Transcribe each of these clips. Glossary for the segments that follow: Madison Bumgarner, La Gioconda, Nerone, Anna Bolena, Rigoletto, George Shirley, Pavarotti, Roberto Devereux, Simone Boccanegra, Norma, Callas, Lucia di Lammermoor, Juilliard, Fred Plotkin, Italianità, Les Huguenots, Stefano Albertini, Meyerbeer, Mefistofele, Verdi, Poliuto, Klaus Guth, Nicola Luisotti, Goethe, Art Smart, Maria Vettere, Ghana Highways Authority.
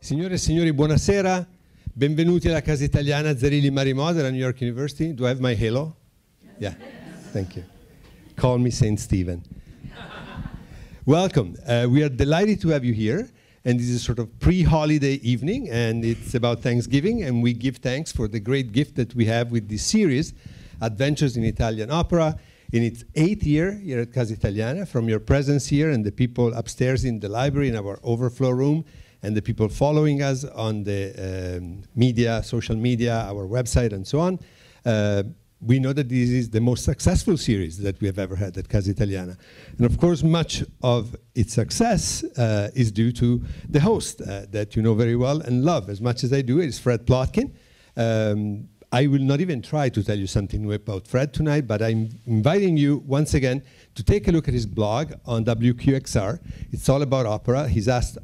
Signore e signori, buonasera, benvenuti alla Casa Italiana Zerilli-Marimò della New York University. Do I have my halo? Yeah, thank you. Call me St. Stephen. Welcome. We are delighted to have you here. And this is sort of pre-holiday evening, and it's about Thanksgiving, and we give thanks for the great gift that we have with this series, Adventures in Italian Opera, in its 8th year here at Casa Italiana. From your presence here and the people upstairs in the library in our overflow room, and the people following us on the media, social media, our website, and so on. We know that this is the most successful series that we have ever had at Casa Italiana. And of course, much of its success is due to the host that you know very well and love as much as I do. It's Fred Plotkin. I will not even try to tell you something new about Fred tonight, but I'm inviting you once again to take a look at his blog on WQXR. It's all about opera. His last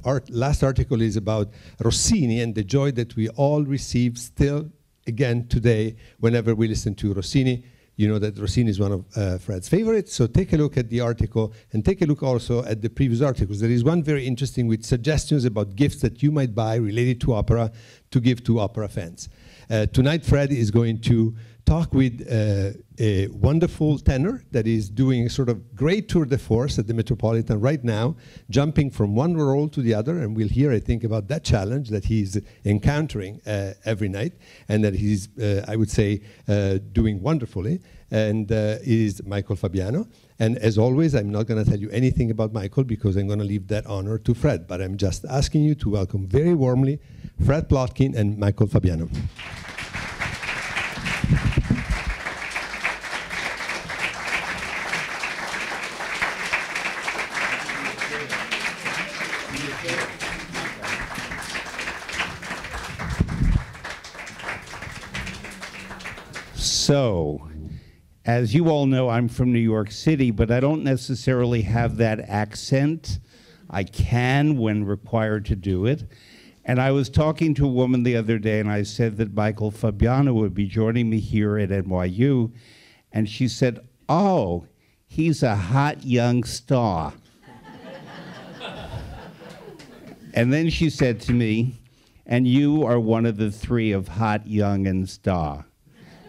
article is about Rossini and the joy that we all receive still again today whenever we listen to Rossini. You know that Rossini is one of Fred's favorites, so take a look at the article and take a look also at the previous articles. There is one very interesting with suggestions about gifts that you might buy related to opera to give to opera fans. Tonight, Fred is going to talk with a wonderful tenor that is doing a sort of great tour de force at the Metropolitan right now, jumping from one role to the other, and we'll hear, I think, about that challenge that he's encountering every night, and that he's, I would say, doing wonderfully, and is Michael Fabiano. And as always, I'm not going to tell you anything about Michael because I'm going to leave that honor to Fred, but I'm just asking you to welcome very warmly Fred Plotkin and Michael Fabiano. So, as you all know, I'm from New York City, but I don't necessarily have that accent. I can, when required, to do it. And I was talking to a woman the other day, and I said that Michael Fabiano would be joining me here at NYU. And she said, "Oh, he's a hot young star." And then she said to me, "And you are one of the three of hot, young, and star."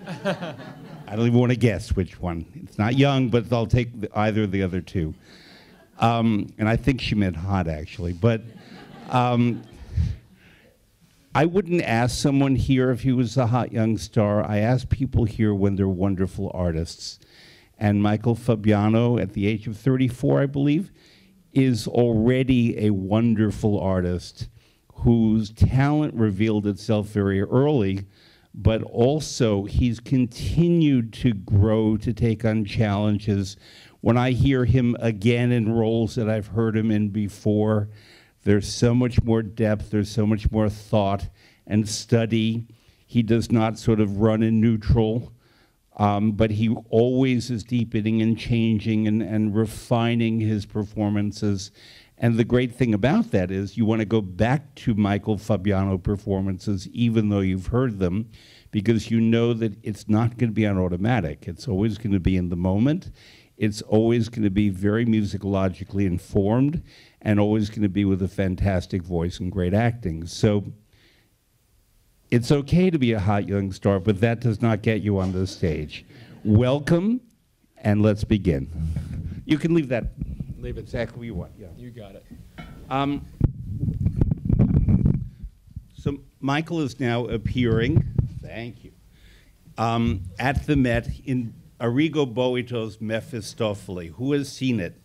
I don't even want to guess which one. It's not young, but I'll take either of the other two. And I think she meant hot, actually. But I wouldn't ask someone here if he was a hot young star. I ask people here when they're wonderful artists. And Michael Fabiano, at the age of 34, I believe, is already a wonderful artist whose talent revealed itself very early, but also he's continued to grow, to take on challenges. When I hear him again in roles that I've heard him in before, there's so much more depth, there's so much more thought and study. He does not sort of run in neutral, but he always is deepening and changing and refining his performances. And the great thing about that is you want to go back to Michael Fabiano performances, even though you've heard them, because you know that it's not going to be on automatic. It's always going to be in the moment. It's always going to be very musicologically informed, and always going to be with a fantastic voice and great acting. So it's okay to be a hot young star, but that does not get you on the stage. Welcome, and let's begin. You can leave that. Leave it exactly where you want. Yeah. You got it. So Michael is now appearing, thank you, at the Met in Arrigo Boito's Mefistofele. Who has seen it?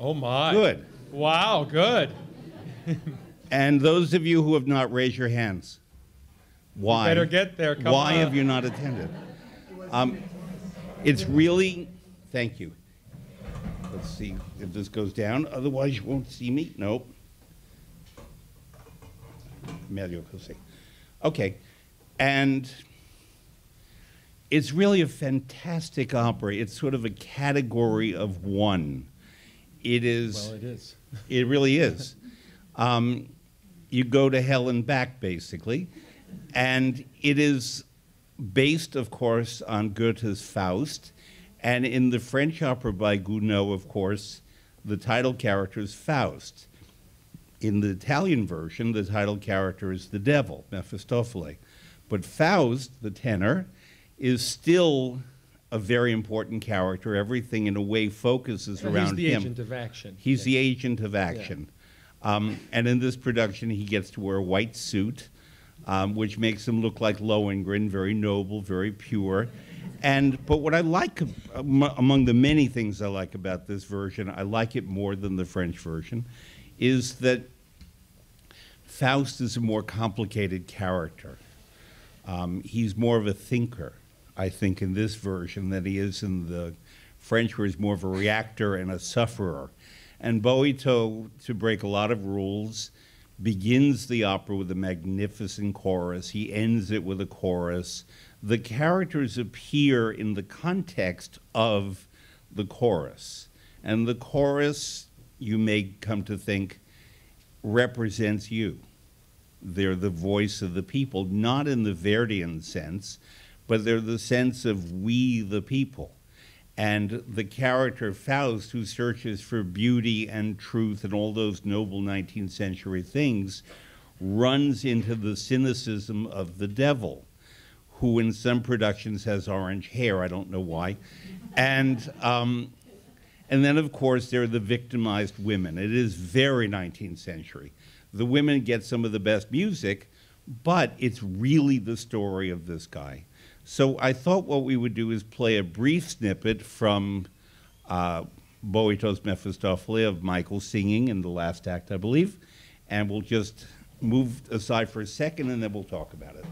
Oh my. Good. Wow, good. And those of you who have not, raise your hands. Why? You better get there. Come Why on. Have you not attended? It's really, thank you. Let's see if this goes down. Otherwise, you won't see me. Nope. Meglio così. Okay. And It's really a fantastic opera. It's sort of a category of one. It is. Well, it is. It really is. You go to hell and back, basically. And it is based, of course, on Goethe's Faust. And in the French opera by Gounod, of course, the title character is Faust. In the Italian version, the title character is the devil, Mefistofele. But Faust, the tenor, is still a very important character. Everything, in a way, focuses around him. He's the agent of action. He's the agent of action. And in this production, he gets to wear a white suit, which makes him look like Lohengrin, very noble, very pure. But what I like, among the many things I like about this version, I like it more than the French version, is that Faust is a more complicated character. He's more of a thinker, I think, in this version than he is in the French, where he's more of a reactor and a sufferer. And Boito, to break a lot of rules, begins the opera with a magnificent chorus. He ends it with a chorus. The characters appear in the context of the chorus. And the chorus, you may come to think, represents you. They're the voice of the people, not in the Verdian sense, but they're the sense of we, the people. And the character Faust, who searches for beauty and truth and all those noble 19th century things, runs into the cynicism of the devil, who in some productions has orange hair, I don't know why. And then, of course, there are the victimized women. It is very 19th century. The women get some of the best music, but it's really the story of this guy. So I thought what we would do is play a brief snippet from Boito's Mefistofele, of Michael singing in the last act, I believe. And we'll just move aside for a second, and then we'll talk about it.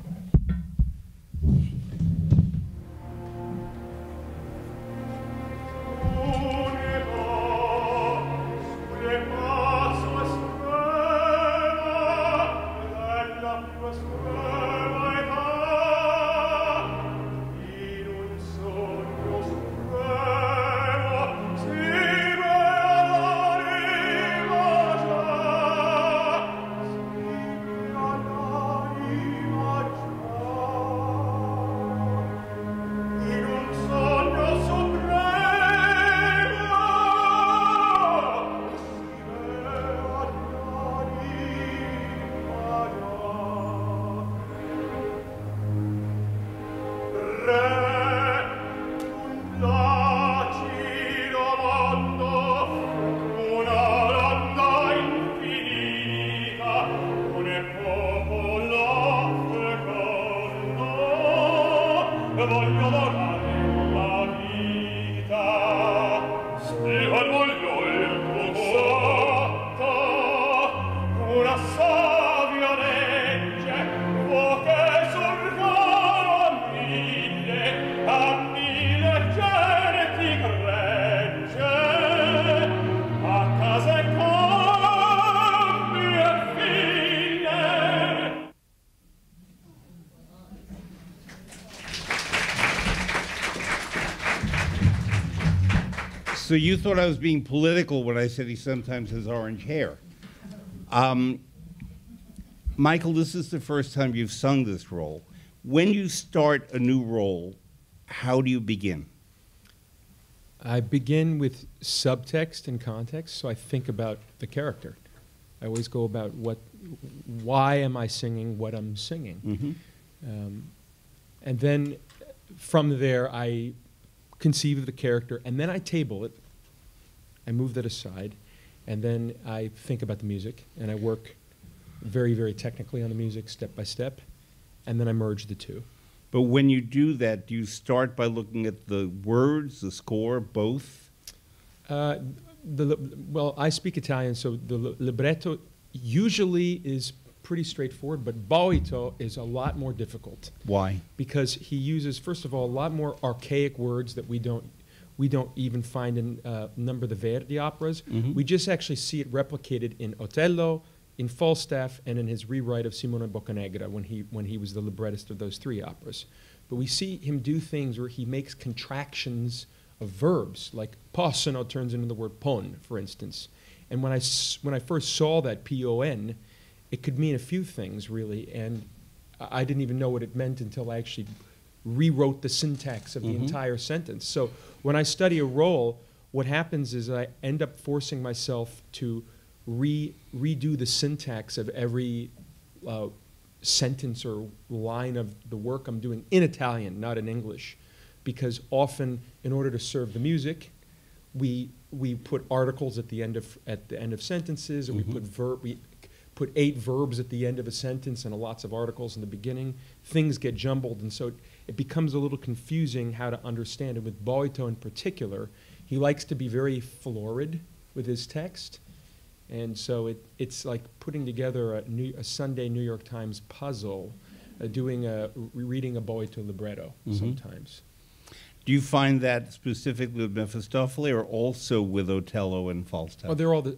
So you thought I was being political when I said he sometimes has orange hair. Michael, this is the first time you've sung this role. When you start a new role, how do you begin? I begin with subtext and context, so I think about the character. I always go about why am I singing what I'm singing? Mm-hmm. And then from there, I conceive of the character, and then I table it. I move that aside, and then I think about the music, and I work very, very technically on the music, step by step, and then I merge the two. But when you do that, do you start by looking at the words, the score, both? Well, I speak Italian, so the libretto usually is pretty straightforward, but Boito is a lot more difficult. Why? Because he uses, first of all, a lot more archaic words that we don't even find in a number of the Verdi operas. Mm-hmm. We just actually see it replicated in Otello, in Falstaff, and in his rewrite of Simone Boccanegra when he was the librettist of those three operas. But we see him do things where he makes contractions of verbs, like possono turns into the word pon, for instance. And when I first saw that P-O-N, it could mean a few things, really, and I didn't even know what it meant until I actually rewrote the syntax of the entire sentence. So when I study a role, what happens is I end up forcing myself to redo the syntax of every sentence or line of the work I'm doing in Italian, not in English, because often, in order to serve the music, we put articles at the end of sentences, and we put eight verbs at the end of a sentence and lots of articles in the beginning. Things get jumbled, and so it becomes a little confusing how to understand it. With Boito in particular, he likes to be very florid with his text. And so it's like putting together a Sunday New York Times puzzle, reading a Boito libretto sometimes. Do you find that specifically with Mefistofele or also with Otello and Falstaff? Oh, they're all,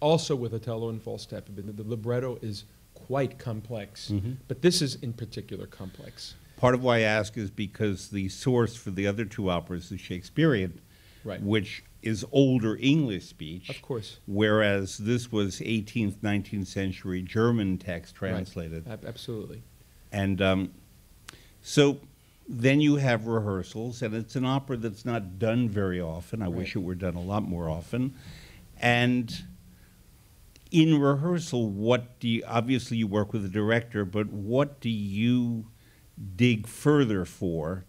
also with Otello and Falstaff. The libretto is quite complex, but this is in particular complex. Part of why I ask is because the source for the other two operas is Shakespearean, which is older English speech, of course, whereas this was 18th, 19th century German text translated. Absolutely. And so then you have rehearsals, and it's an opera that's not done very often. I wish it were done a lot more often. And in rehearsal, what do you, obviously you work with the director, but what do you dig further for,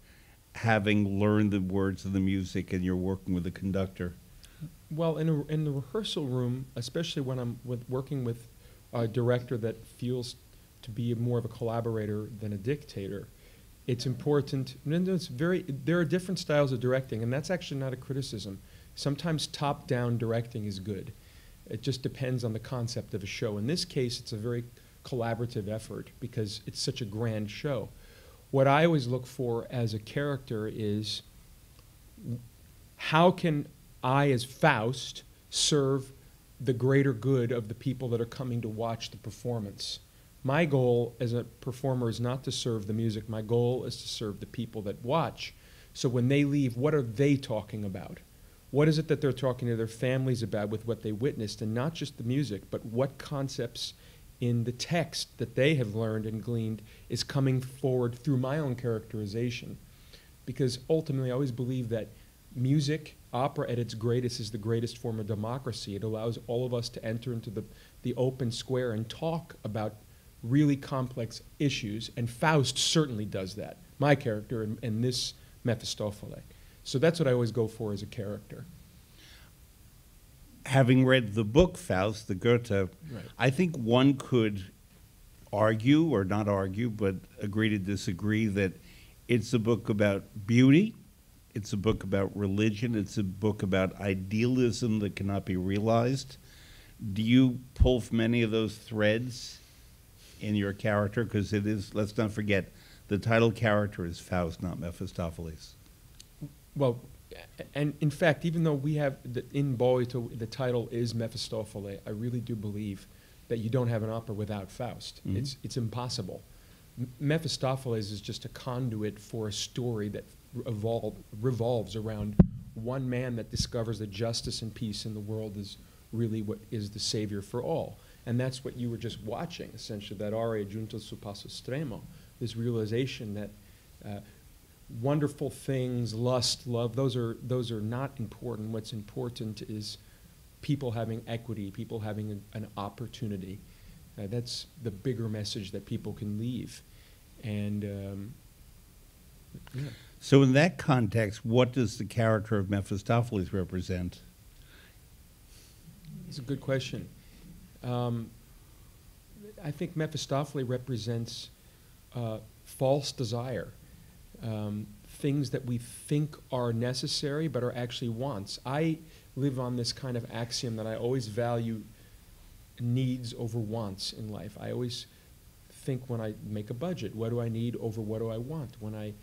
having learned the words of the music and you're working with the conductor? Well, in the rehearsal room, especially when I'm working with a director that feels to be more of a collaborator than a dictator, it's important. There are different styles of directing, and that's actually not a criticism. Sometimes top-down directing is good. It just depends on the concept of a show. In this case, it's a very collaborative effort because it's such a grand show. What I always look for as a character is, how can I, as Faust, serve the greater good of the people that are coming to watch the performance? My goal as a performer is not to serve the music. My goal is to serve the people that watch. So when they leave, what are they talking about? What is it that they're talking to their families about with what they witnessed? And not just the music, but what concepts in the text that they have learned and gleaned is coming forward through my own characterization. Because ultimately I always believe that music, opera at its greatest, is the greatest form of democracy. It allows all of us to enter into the open square and talk about really complex issues, and Faust certainly does that, my character and this Mefistofele. So that's what I always go for as a character. Having read the book, Faust, the Goethe, I think one could argue, or not argue, but agree to disagree, that it's a book about beauty, it's a book about religion, it's a book about idealism that cannot be realized. Do you pull from any of those threads in your character? Because it is, let's not forget, the title character is Faust, not Mephistopheles. Well, and in fact, even though we have, in Boito, the title is Mefistofele, I really do believe that you don't have an opera without Faust. It's impossible. Mephistopheles is just a conduit for a story that revolves around one man that discovers that justice and peace in the world is really what is the savior for all. And that's what you were just watching, essentially, that aria giunto su passo stremo, this realization that wonderful things, lust, love, those are not important. What's important is people having equity, people having an opportunity. That's the bigger message that people can leave. And so in that context, what does the character of Mephistopheles represent? That's a good question. I think Mephistopheles represents false desire. Things that we think are necessary but are actually wants. I live on this kind of axiom that I always value needs over wants in life. I always think, when I make a budget, what do I need over what do I want? When I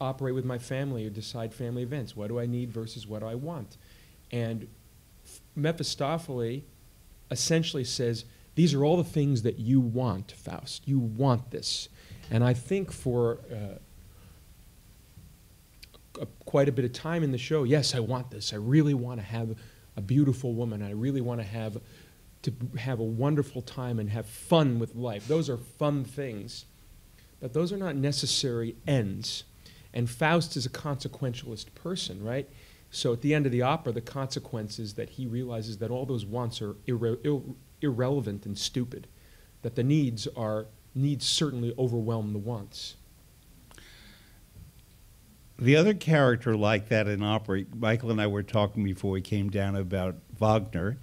operate with my family or decide family events, what do I need versus what do I want? And Mephistopheles essentially says, these are all the things that you want, Faust. You want this. And I think for quite a bit of time in the show, yes, I want this. I really want to have a beautiful woman. I really want to have a wonderful time and have fun with life. Those are fun things, but those are not necessary ends. And Faust is a consequentialist person, right? So at the end of the opera, the consequence is that he realizes that all those wants are irrelevant and stupid, that the needs certainly overwhelm the wants. The other character like that in opera, Michael and I were talking before we came down about Wagner,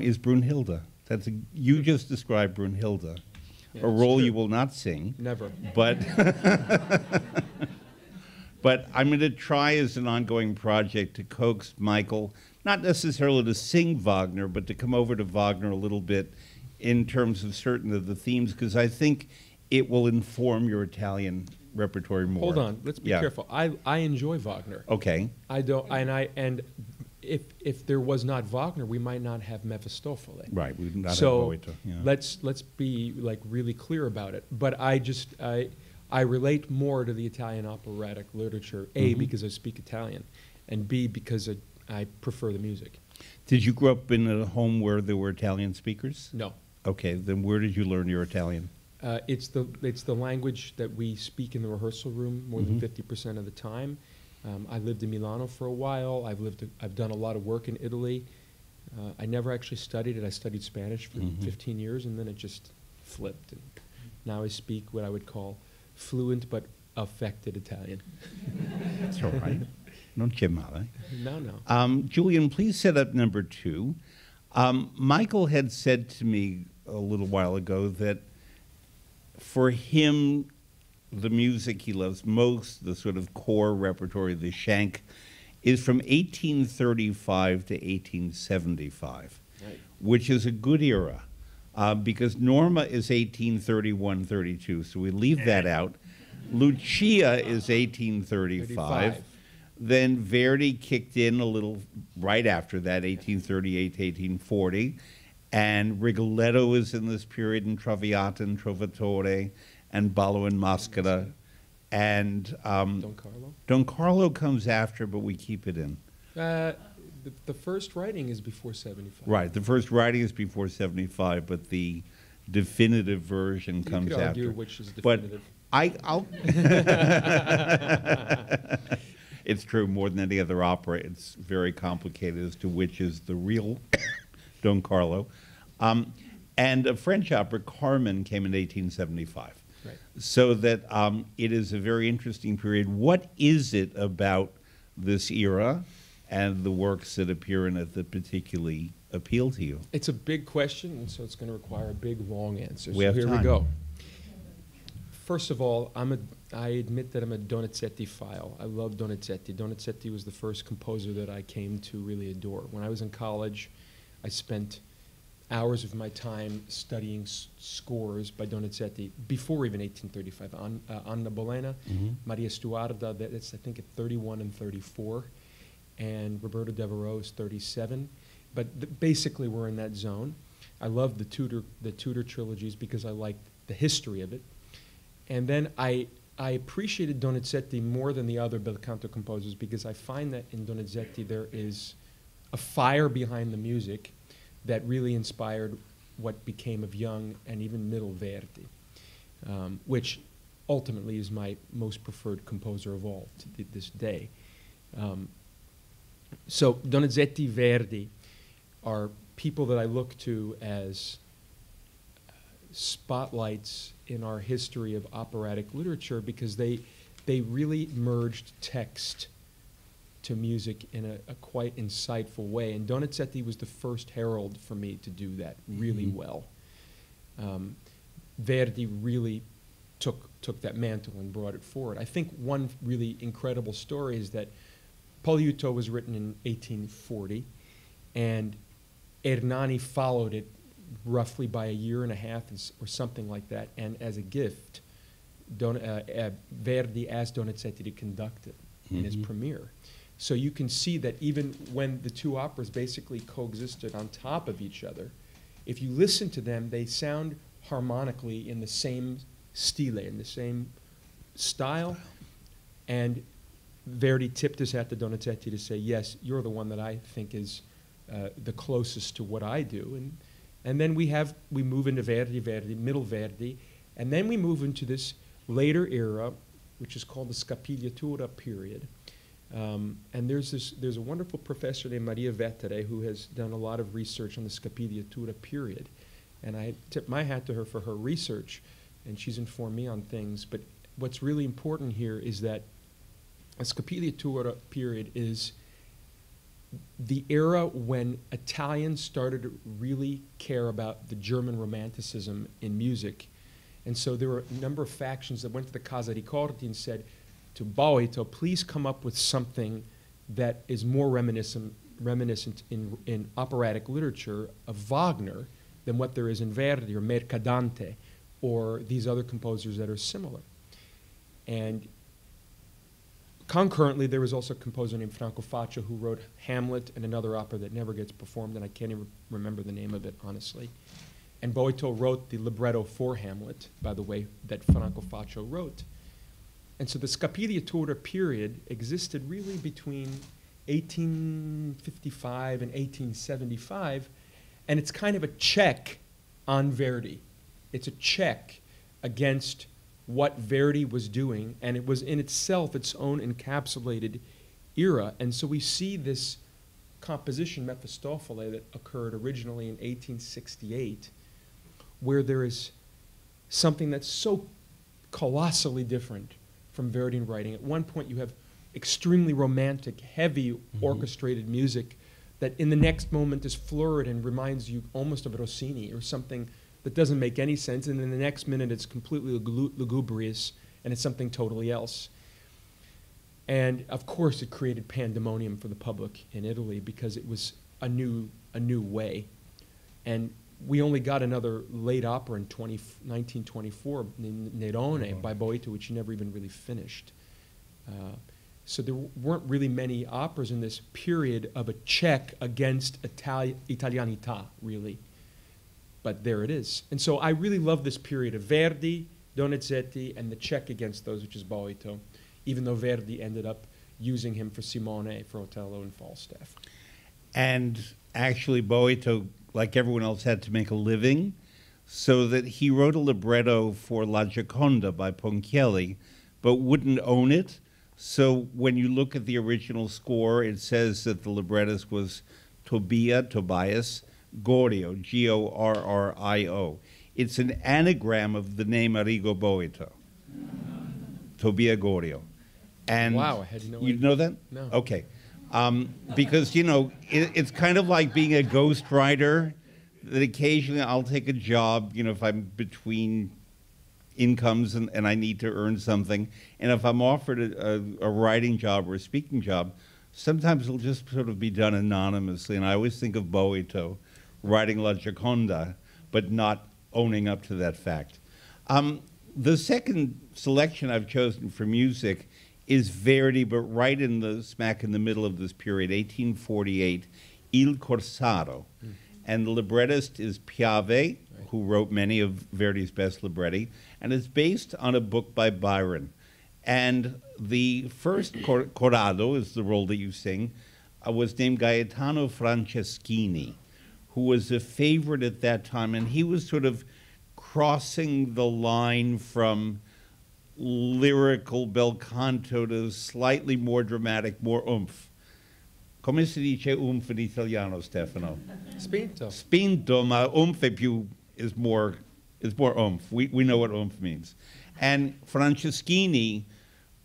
is Brunhilde. That's you just described Brunhilde, yeah, a role you will not sing. Never. But, but I'm going to try as an ongoing project to coax Michael, not necessarily to sing Wagner, but to come over to Wagner a little bit in terms of certain of the themes, because I think it will inform your Italian repertoire more. Hold on, let's be careful. I enjoy Wagner. Okay. I don't, and if there was not Wagner, we might not have Mefistofele. Right, we would not have Goethe. Yeah. Let's be like really clear about it. But I just I relate more to the Italian operatic literature, A, because I speak Italian, and B, because I prefer the music. Did you grow up in a home where there were Italian speakers? No. Okay, then where did you learn your Italian? It's the language that we speak in the rehearsal room more than 50% of the time. I lived in Milano for a while. I've done a lot of work in Italy. I never actually studied it. I studied Spanish for 15 years, and then it just flipped. And now I speak what I would call fluent but affected Italian. That's all right. Non c'è male. No, no. Julian, please set up number 2. Michael had said to me a little while ago that for him, the music he loves most, the sort of core repertory, the shank, is from 1835 to 1875, right, which is a good era, because Norma is 1831-32, so we leave that out. Lucia is 1835. Then Verdi kicked in a little right after that, 1838 to 1840. And Rigoletto is in this period, and Traviata and Trovatore, and Ballo and Mascara, and Don Carlo. Don Carlo comes after, but we keep it in. The first writing is before 75. Right, the first writing is before 75, but the definitive version comes after. You could argue which is definitive. But I'll It's true, more than any other opera, it's very complicated as to which is the real Don Carlo. And a French opera, Carmen, came in 1875. Right. So that it is a very interesting period. What is it about this era and the works that appear in it that particularly appeal to you? It's a big question, and so it's going to require a big, long answer. So here we go. First of all, I admit that I'm a Donizetti-phile. I love Donizetti. Donizetti was the first composer that I came to really adore. When I was in college, I spent hours of my time studying scores by Donizetti before even 1835. Anna Bolena, Maria Stuarda, that's I think at 31 and 34, and Roberto Devereux is 37. But basically we're in that zone. I loved the Tudor trilogies because I liked the history of it. And then I appreciated Donizetti more than the other bel canto composers because I find that in Donizetti there is a fire behind the music that really inspired what became of young and even middle Verdi, which ultimately is my most preferred composer of all to this day. So Donizetti, Verdi are people that I look to as spotlights in our history of operatic literature because they really merged text to music in a quite insightful way. And Donizetti was the first herald for me to do that really well. Verdi really took that mantle and brought it forward. I think one really incredible story is that Poliuto was written in 1840, and Ernani followed it roughly by a year and a half or something like that, and as a gift, Verdi asked Donizetti to conduct it in his premiere. So you can see that even when the two operas basically coexisted on top of each other, if you listen to them, they sound harmonically in the same stile, in the same style. And Verdi tipped his hat to Donizetti to say, yes, you're the one that I think is the closest to what I do. And then we move into Verdi, Middle Verdi, and then we move into this later era, which is called the Scapigliatura period. And there's a wonderful professor named Maria Vettere who has done a lot of research on the Scapigliatura period. And I tip my hat to her for her research, and she's informed me on things. But what's really important here is that the Scapigliatura period is the era when Italians started to really care about the German Romanticism in music. And so there were a number of factions that went to the Casa Ricordi and said to Boito, please come up with something that is more reminiscent in operatic literature of Wagner than what there is in Verdi or Mercadante or these other composers that are similar. And concurrently, there was also a composer named Franco Faccio who wrote Hamlet and another opera that never gets performed, and I can't even remember the name of it, honestly. And Boito wrote the libretto for Hamlet, by the way, that Franco Faccio wrote. And so the Scapigliatura period existed really between 1855 and 1875, and it's kind of a check on Verdi. It's a check against what Verdi was doing, and it was in itself its own encapsulated era. And so we see this composition, Mefistofele, that occurred originally in 1868, where there is something that's so colossally different from Verdian writing. At one point you have extremely romantic, heavy, orchestrated music that in the next moment is florid and reminds you almost of Rossini or something that doesn't make any sense, and then the next minute it's completely lugubrious and it's something totally else. And of course it created pandemonium for the public in Italy because it was a new way. And we only got another late opera in 1924, Nerone, by Boito, which he never even really finished. So there weren't really many operas in this period of a check against Italianità, really. But there it is. And so I really love this period of Verdi, Donizetti, and the check against those, which is Boito, even though Verdi ended up using him for Simone, for Otello, and Falstaff. And actually Boito, like everyone else, had to make a living, so that he wrote a libretto for La Gioconda by Ponchielli, but wouldn't own it. So when you look at the original score, it says that the librettist was Tobias Gorrio, G-O-R-R-I-O. It's an anagram of the name Arrigo Boito, Tobia Gorrio. And wow, I had no idea. You know that? No. Okay. Because, you know, it's kind of like being a ghostwriter, that occasionally I'll take a job, you know, if I'm between incomes and I need to earn something. And if I'm offered a writing job or a speaking job, sometimes it'll just sort of be done anonymously. And I always think of Boito writing La Gioconda, but not owning up to that fact. The second selection I've chosen for music is Verdi, but right in the smack in the middle of this period, 1848, Il Corsaro. And the librettist is Piave, who wrote many of Verdi's best libretti, and it's based on a book by Byron. And the first corrado, is the role that you sing, was named Gaetano Franceschini, who was a favorite at that time, and he was sort of crossing the line from lyrical bel canto to slightly more dramatic, more oomph. Come si dice oomph in Italiano, Stefano? Spinto. Spinto, ma oomph è più, is more oomph. We know what oomph means. And Franceschini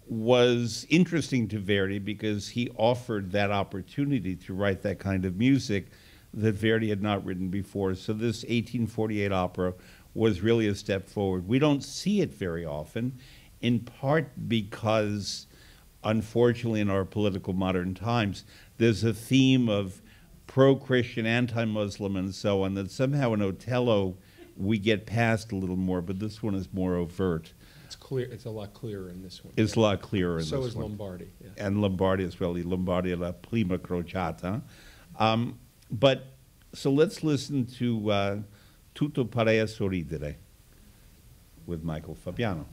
was interesting to Verdi because he offered that opportunity to write that kind of music that Verdi had not written before. So this 1848 opera was really a step forward. We don't see it very often, in part because, unfortunately, in our political modern times, there's a theme of pro-Christian, anti-Muslim, and so on, that somehow in Otello we get past a little more, but this one is more overt. It's clear. It's a lot clearer in this one. It's a lot clearer in this one. So is Lombardi. Yeah. And Lombardi as well. Lombardi la prima crociata. But so let's listen to Tutto pare a sorridere. with Michael Fabiano.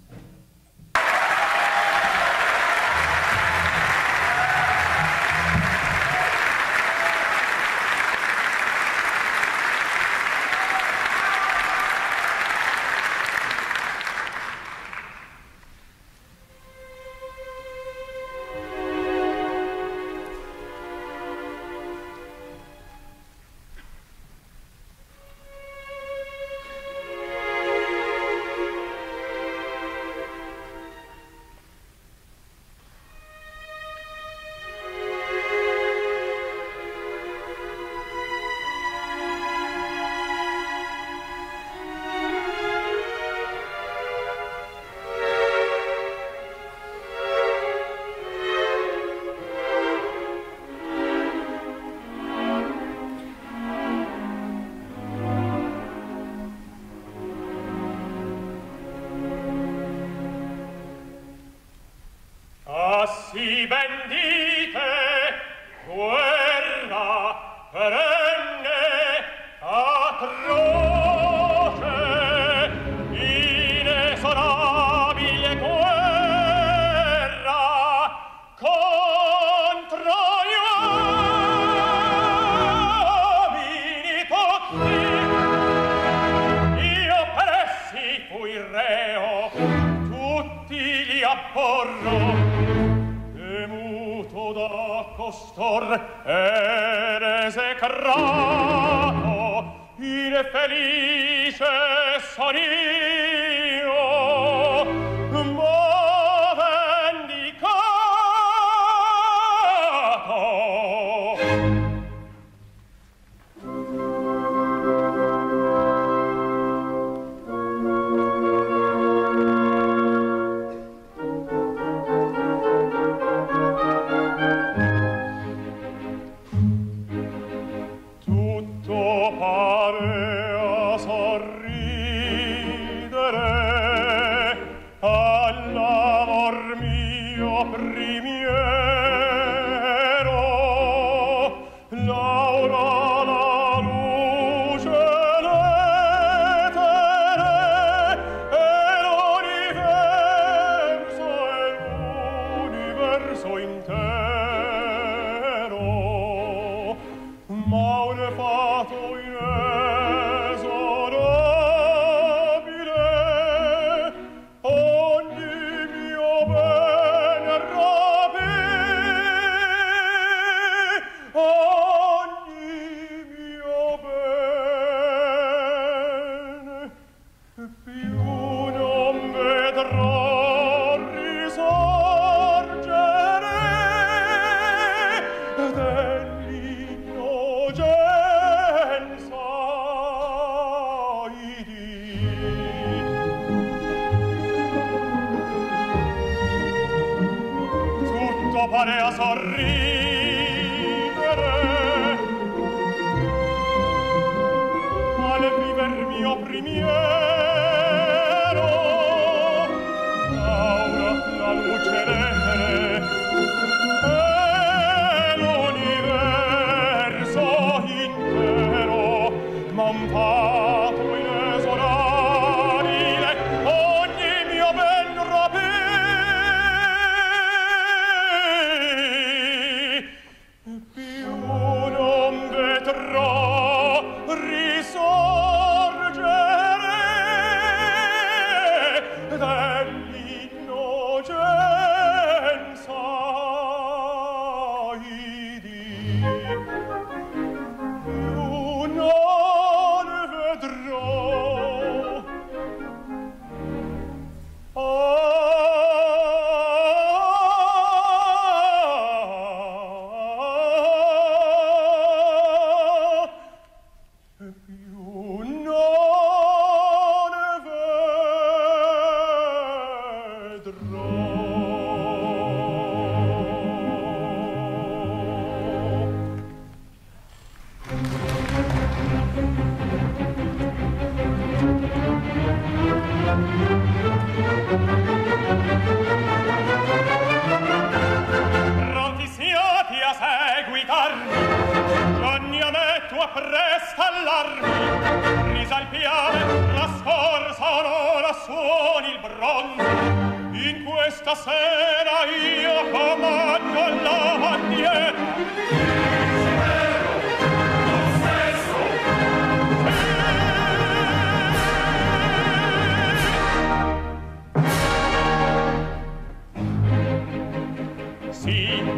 pesa il piale, la sforza onora suoni il bronzo. In questa sera io comando la bandiera.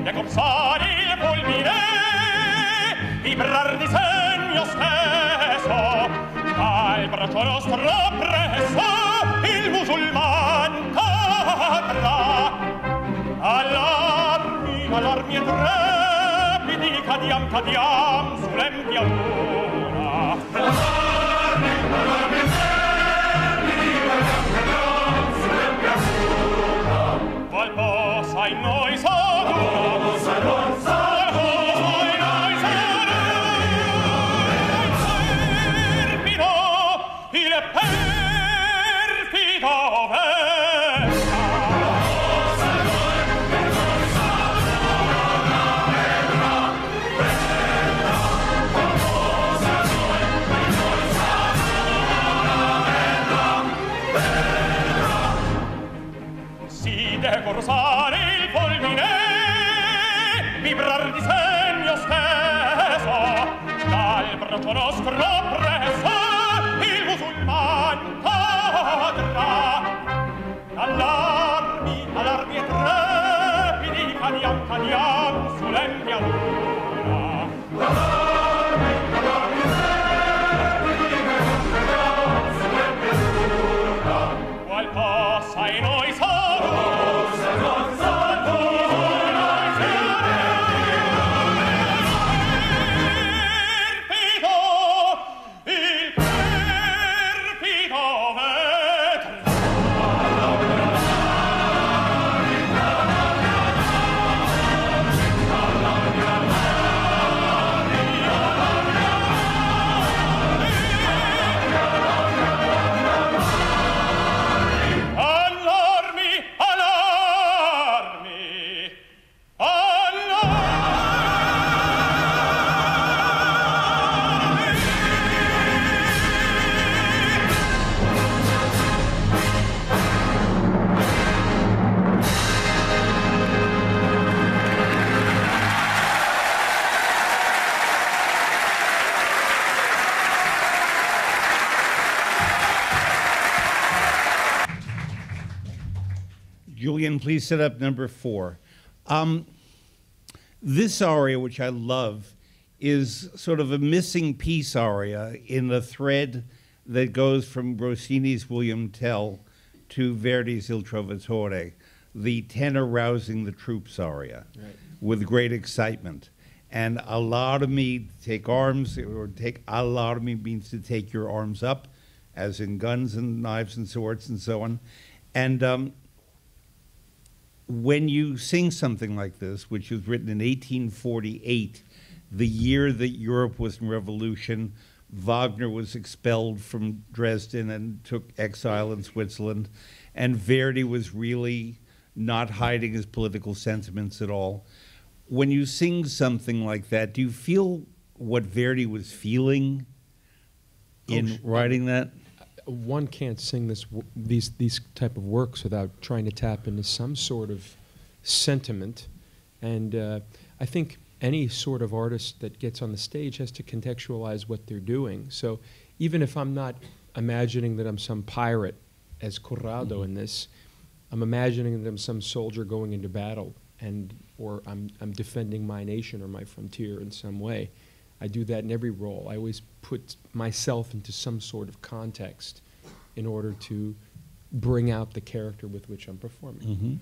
E compare il fulmine, vibrar di segno stesso, al braccio nostro presso il musulman cadrà. Allarmi, allarmi e trepidi, cadiam, cadiam sull'empia luna. Allarmi, allarmi e trepidi, cadiam, cadiam sull'empia luna. Valposa in noi sono nostro presso il musulman cadrà. Allarmi, allarmi e trepidi, cadiam, cadiam sull'empia luna. Allarmi, allarmi e trepidi, cadiam, cadiam sull'empia luna. Qual possa in noi Julian, please set up number 4. This aria, which I love, is sort of a missing piece aria in the thread that goes from Rossini's William Tell to Verdi's Il Trovatore, the tenor rousing the troops aria, right, with great excitement. And allarmi, take arms, or take allarmi means to take your arms up, as in guns and knives and swords and so on. And when you sing something like this, which was written in 1848, the year that Europe was in revolution, Wagner was expelled from Dresden and took exile in Switzerland, and Verdi was really not hiding his political sentiments at all. When you sing something like that, do you feel what Verdi was feeling in writing that? One can't sing these type of works without trying to tap into some sort of sentiment, and I think any sort of artist that gets on the stage has to contextualize what they're doing. So even if I'm not imagining that I'm some pirate as Corrado in this, I'm imagining that I'm some soldier going into battle, and or I'm defending my nation or my frontier in some way. I do that in every role. I always put myself into some sort of context in order to bring out the character with which I'm performing.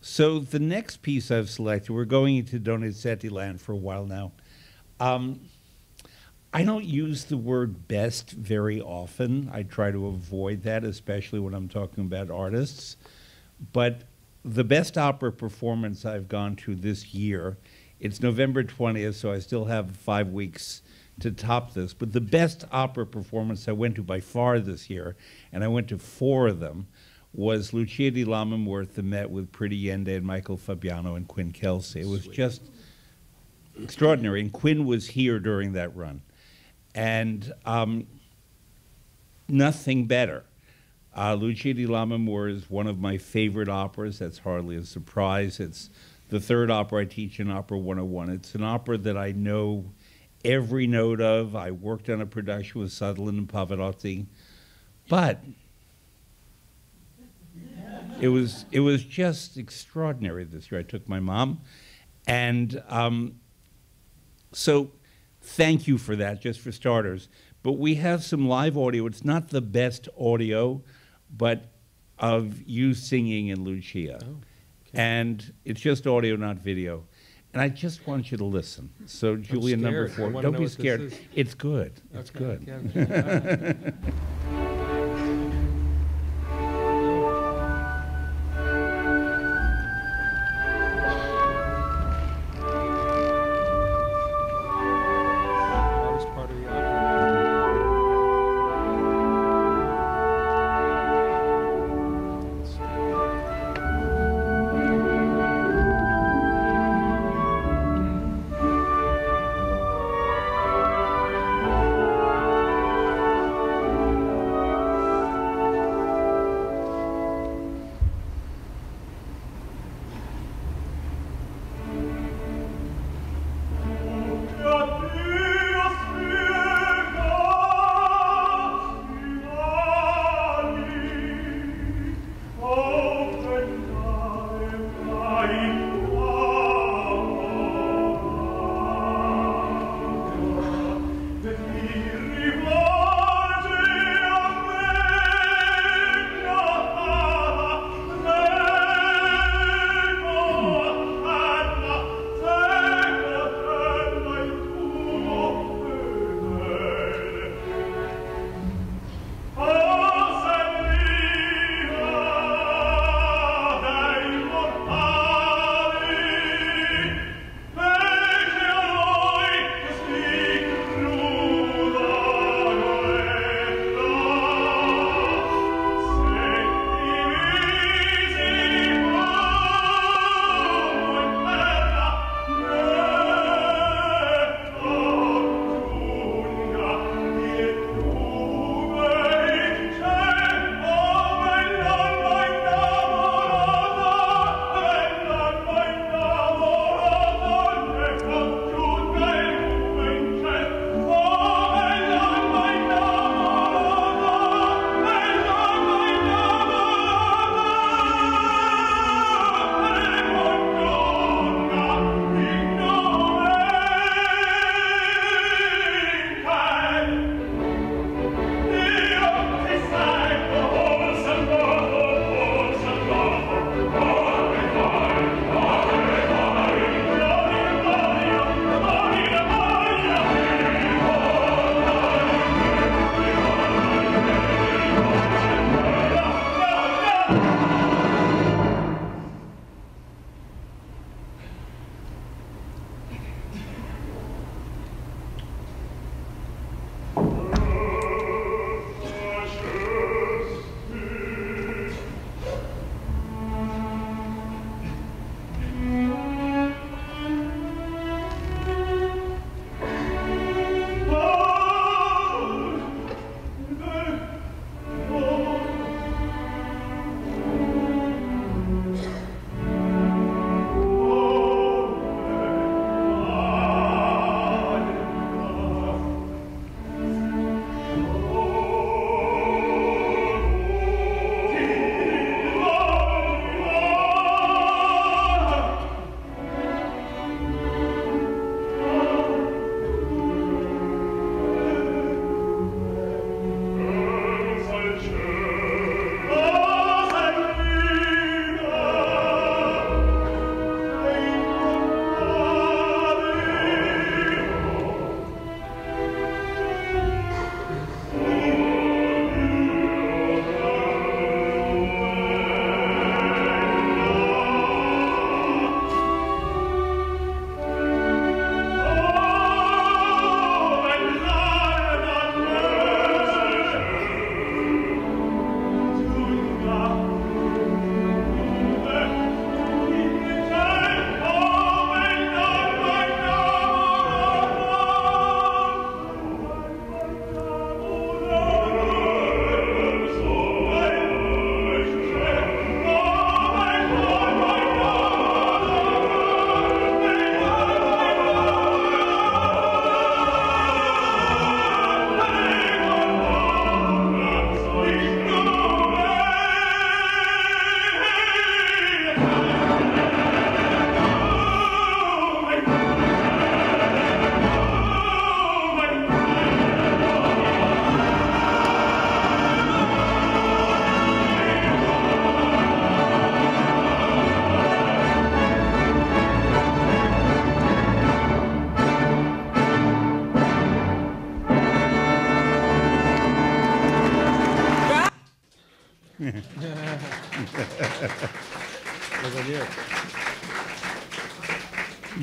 So the next piece I've selected, we're going into Donizetti land for a while now. I don't use the word best very often. I try to avoid that, especially when I'm talking about artists. But the best opera performance I've gone to this year, it's November 20th, so I still have 5 weeks to top this. But the best opera performance I went to by far this year, and I went to 4 of them, was Lucia di Lammermoor at the Met with Pretty Yende and Michael Fabiano and Quinn Kelsey. It was just extraordinary. And Quinn was here during that run. And nothing better. Lucia di Lammermoor is one of my favorite operas. That's hardly a surprise. It's the third opera I teach in Opera 101. It's an opera that I know every note of. I worked on a production with Sutherland and Pavarotti, but it was just extraordinary this year. I took my mom, and so thank you for that, just for starters. But we have some live audio. It's not the best audio, but of you singing in Lucia. Oh, okay. And it's just audio, not video. And I just want you to listen. So, Julia, number 4. Don't be scared. It's good. It's good. Okay.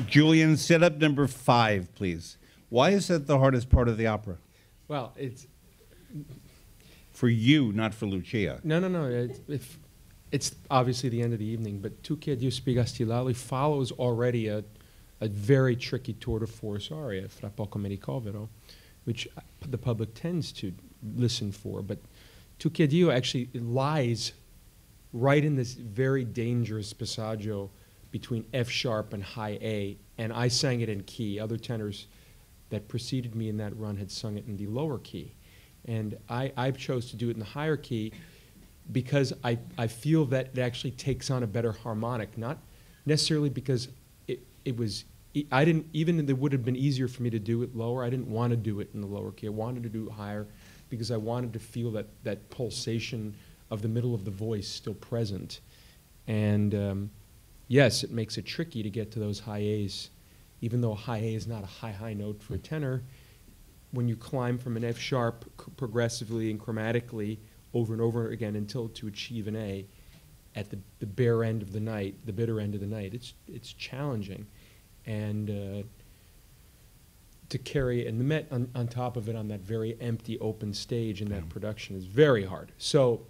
Julian, set up number 5, please. Why is that the hardest part of the opera? Well, it's... For you, not for Lucia. No, no, no. It's obviously the end of the evening, but Tu che Dio spiegasti lali follows already a very tricky tour de force aria, Fra poco mi ricovero, which the public tends to listen for. But Tu che Dio actually lies right in this very dangerous passaggio between F sharp and high A, and I sang it in key. Other tenors that preceded me in that run had sung it in the lower key. And I chose to do it in the higher key because I feel that it actually takes on a better harmonic, not necessarily because it was, I didn't, even it would have been easier for me to do it lower, I didn't want to do it in the lower key. I wanted to do it higher because I wanted to feel that pulsation of the middle of the voice still present. And yes, it makes it tricky to get to those high A's, even though a high A is not a high note for a tenor. When you climb from an F sharp progressively and chromatically over and over again until to achieve an A at the bare end of the night, the bitter end of the night, it's challenging. And to carry, and the Met on top of it on that very empty open stage in that production is very hard. So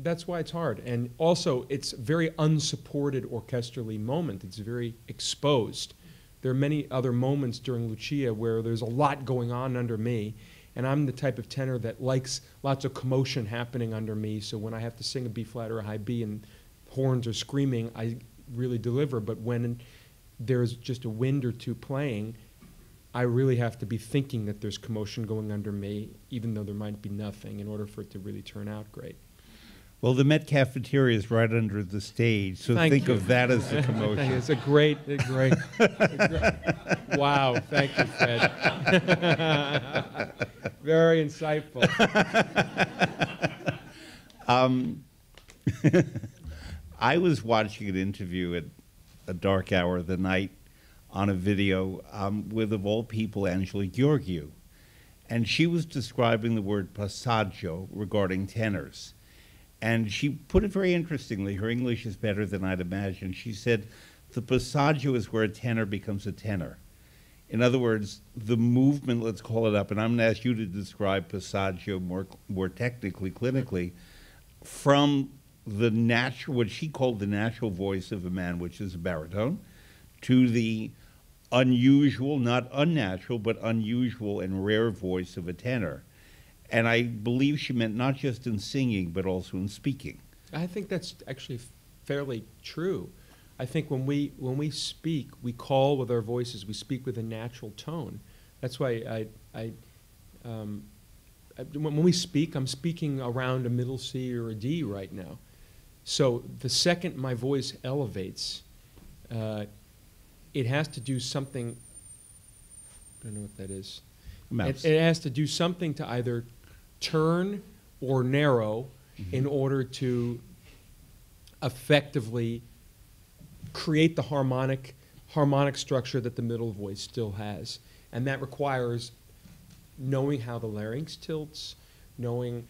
that's why it's hard. And also it's a very unsupported orchestrally moment. It's very exposed. There are many other moments during Lucia where there's a lot going on under me, and I'm the type of tenor that likes lots of commotion happening under me, so when I have to sing a B flat or a high B and horns are screaming, I really deliver, but when there's just a wind or two playing, I really have to be thinking that there's commotion going under me, even though there might be nothing, in order for it to really turn out great. Well, the Met cafeteria is right under the stage, so think of that as the commotion. It's a great, wow, thank you, Fred. Very insightful. I was watching an interview at a dark hour of the night on a video with, of all people, Angela Gheorghiu, and she was describing the word passaggio regarding tenors. And she put it very interestingly. Her English is better than I'd imagined. She said, the passaggio is where a tenor becomes a tenor. In other words, the movement, let's call it up, and I'm going to ask you to describe passaggio more technically, clinically, from the natural, what she called the natural voice of a man, which is a baritone, to the unusual, not unnatural, but unusual and rare voice of a tenor. And I believe she meant not just in singing, but also in speaking. I think that's actually fairly true. I think when we speak, we call with our voices, we speak with a natural tone. That's why when we speak, I'm speaking around a middle C or a D right now. So the second my voice elevates, it has to do something, I don't know what that is. It has to do something to either turn or narrow in order to effectively create the harmonic structure that the middle voice still has. And that requires knowing how the larynx tilts, knowing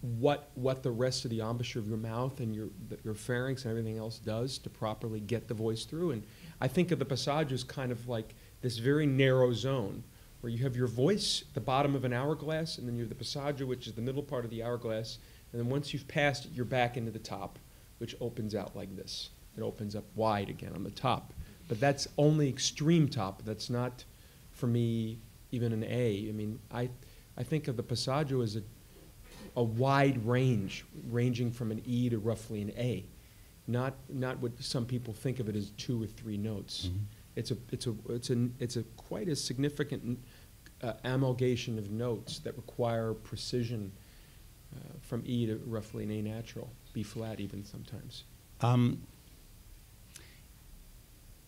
what the rest of the embouchure of your mouth and your pharynx and everything else does to properly get the voice through. And I think of the passaggio as kind of like this very narrow zone where you have your voice, the bottom of an hourglass, and then you have the passaggio, which is the middle part of the hourglass, and then once you've passed it, you're back into the top, which opens out like this. It opens up wide again on the top. But that's only extreme top. That's not, for me, even an A. I mean, I think of the passaggio as a wide range, ranging from an E to roughly an A, not what some people think of it as 2 or 3 notes. Mm-hmm. It's quite a significant amalgamation of notes that require precision from E to roughly an A natural, B flat even sometimes.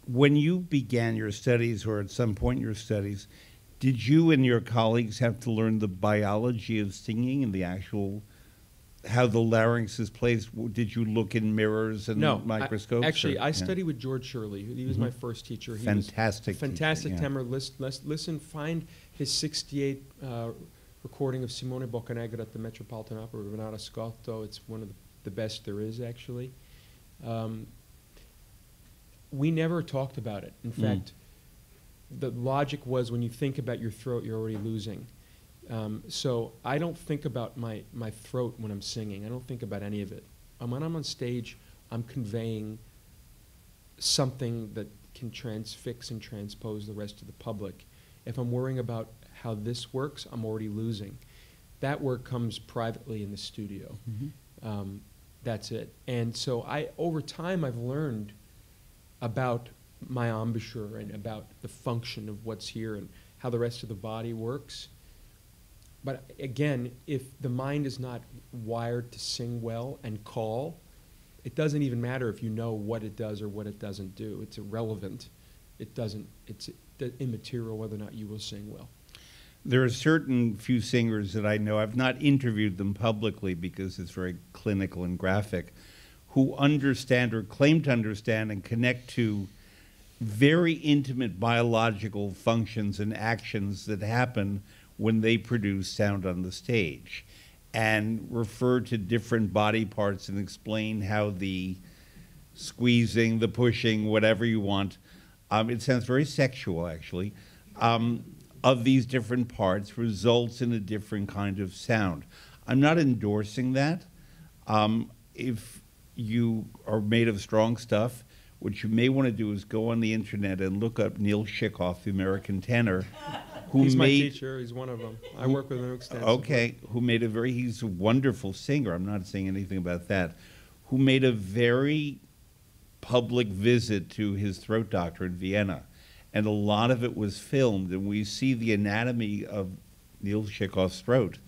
When you began your studies, or at some point in your studies, did you and your colleagues have to learn the biology of singing and the actual, how the larynx is placed? Did you look in mirrors and microscopes? Actually, I studied with George Shirley. He was my first teacher. He fantastic was a fantastic teacher, tenor. Find his 1968 recording of Simone Boccanegra at the Metropolitan Opera with Renato Scotto. It's one of the best there is, actually. We never talked about it. In fact, the logic was when you think about your throat, you're already losing. So I don't think about my throat when I'm singing. I don't think about any of it. When I'm on stage, I'm conveying something that can transfix and transpose the rest of the public. If I'm worrying about how this works, I'm already losing. That work comes privately in the studio. That's it. And so over time, I've learned about my embouchure and about the function of what's here and how the rest of the body works. But again, if the mind is not wired to sing well and call, it doesn't even matter if you know what it does or what it doesn't do. It's irrelevant. It's immaterial whether or not you will sing well. There are certain few singers that I know, I've not interviewed them publicly because it's very clinical and graphic, who understand or claim to understand and connect to very intimate biological functions and actions that happen when they produce sound on the stage, and refer to different body parts and explain how the squeezing, the pushing, whatever you want, it sounds very sexual actually, of these different parts results in a different kind of sound. I'm not endorsing that. If you are made of strong stuff, what you may want to do is go on the internet and look up Neil Shikoff, the American tenor, He's my teacher. He's one of them. I work with him extensively. Okay, he's a wonderful singer. I'm not saying anything about that. Who made a very public visit to his throat doctor in Vienna, and a lot of it was filmed. And we see the anatomy of Neil Shikoff's throat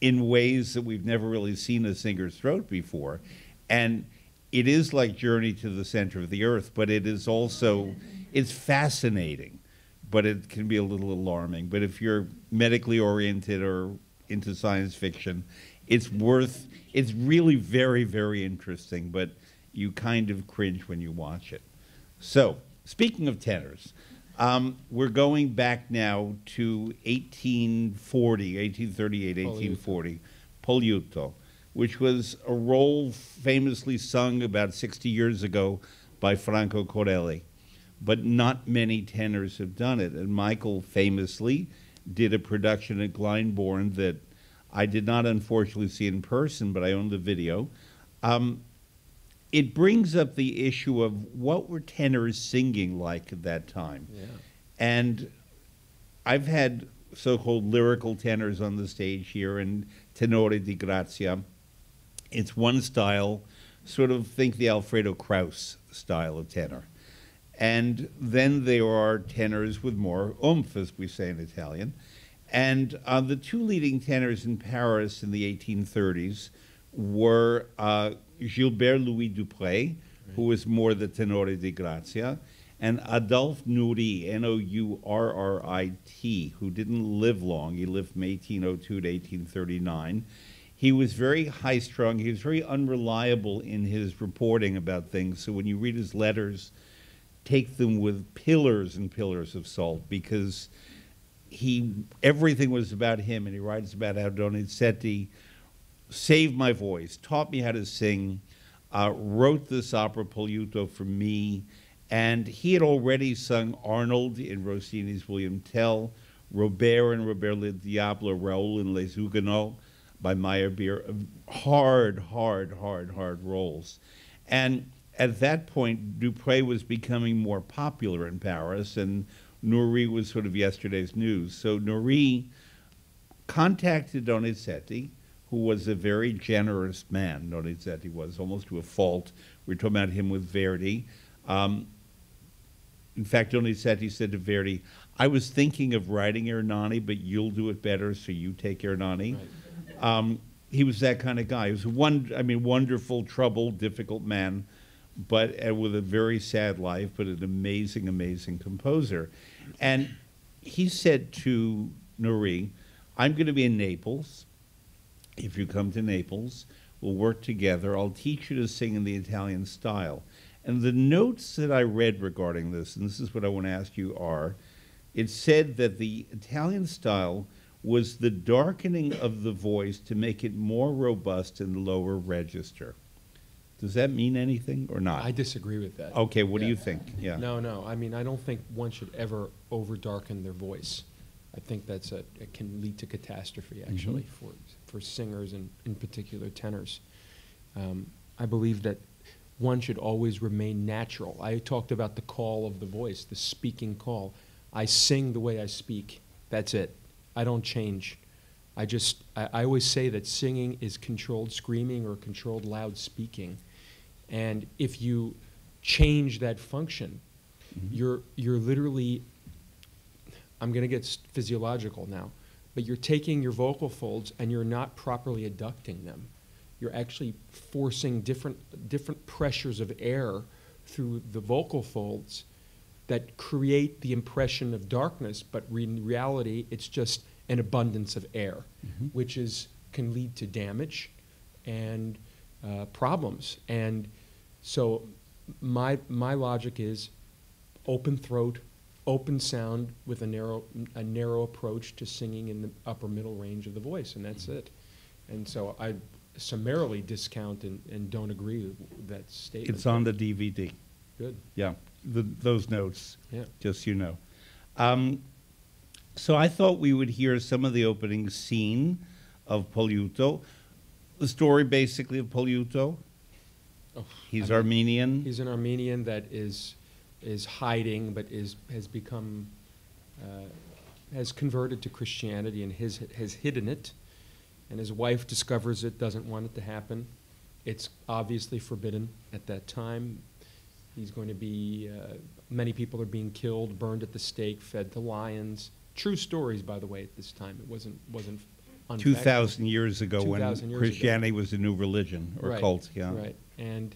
in ways that we've never really seen a singer's throat before. And it is like Journey to the Center of the Earth, but it is also, it's fascinating. But it can be a little alarming. But if you're medically oriented or into science fiction, it's really very, very interesting, but you kind of cringe when you watch it. So, speaking of tenors, we're going back now to 1838, Poliuto. 1840, Poliuto, which was a role famously sung about 60 years ago by Franco Corelli. But not many tenors have done it. And Michael famously did a production at Glyndebourne that I did not unfortunately see in person, but I own the video. It brings up the issue of what were tenors singing like at that time. Yeah. And I've had so-called lyrical tenors on the stage here in Tenore di Grazia. It's one style, sort of think the Alfredo Kraus style of tenor. And then there are tenors with more oomph, as we say in Italian. And the two leading tenors in Paris in the 1830s were Gilbert-Louis Dupré, who was more the Tenore di Grazia, and Adolphe Nourit, N-O-U-R-R-I-T, who didn't live long. He lived from 1802 to 1839. He was very high-strung. He was very unreliable in his reporting about things. So when you read his letters, take them with pillars and pillars of salt, because everything was about him, and he writes about how Donizetti saved my voice, taught me how to sing, wrote this opera Poliuto for me, and he had already sung Arnold in Rossini's William Tell, Robert and Robert le Diable, Raoul and Les Huguenots by Meyerbeer, hard roles. And at that point, Dupré was becoming more popular in Paris, and Nourit was sort of yesterday's news. So Nourit contacted Donizetti, who was a very generous man. Donizetti was, almost to a fault. We're talking about him with Verdi. In fact, Donizetti said to Verdi, I was thinking of writing Ernani, but you'll do it better, so you take Ernani. Right. He was that kind of guy. He was wonderful, troubled, difficult man, but with a very sad life, but an amazing, amazing composer. And he said to Nourit, I'm going to be in Naples. If you come to Naples, we'll work together. I'll teach you to sing in the Italian style. And the notes that I read regarding this, and this is what I want to ask you, are, it said that the Italian style was the darkening of the voice to make it more robust in the lower register. Does that mean anything or not? I disagree with that. Okay, what do you think? Yeah. No, I mean, I don't think one should ever over-darken their voice. I think that's it can lead to catastrophe, actually, for singers and in particular tenors. I believe that one should always remain natural. I talked about the call of the voice, the speaking call. I sing the way I speak. That's it. I don't change. I always say that singing is controlled screaming or controlled loud speaking. And if you change that function, you're literally, I'm going to get physiological now, but you're taking your vocal folds and you're not properly adducting them. You're actually forcing different pressures of air through the vocal folds that create the impression of darkness, but in reality, it's just an abundance of air, which can lead to damage and problems. And so my logic is open throat, open sound with a narrow approach to singing in the upper middle range of the voice, and that's it. And so I summarily discount and don't agree with that statement. It's on the DVD. Good. Yeah, those notes, just so you know. So I thought we would hear some of the opening scene of Poliuto, the story basically of Poliuto. Oh, I mean, Armenian. He's an Armenian that is hiding, but has become, has converted to Christianity and has hidden it. And his wife discovers it, doesn't want it to happen. It's obviously forbidden at that time. He's going to be, many people are being killed, burned at the stake, fed to lions. True stories, by the way, at this time. It wasn't 2,000 years ago when Christianity was a new religion or cult. Yeah. Right. And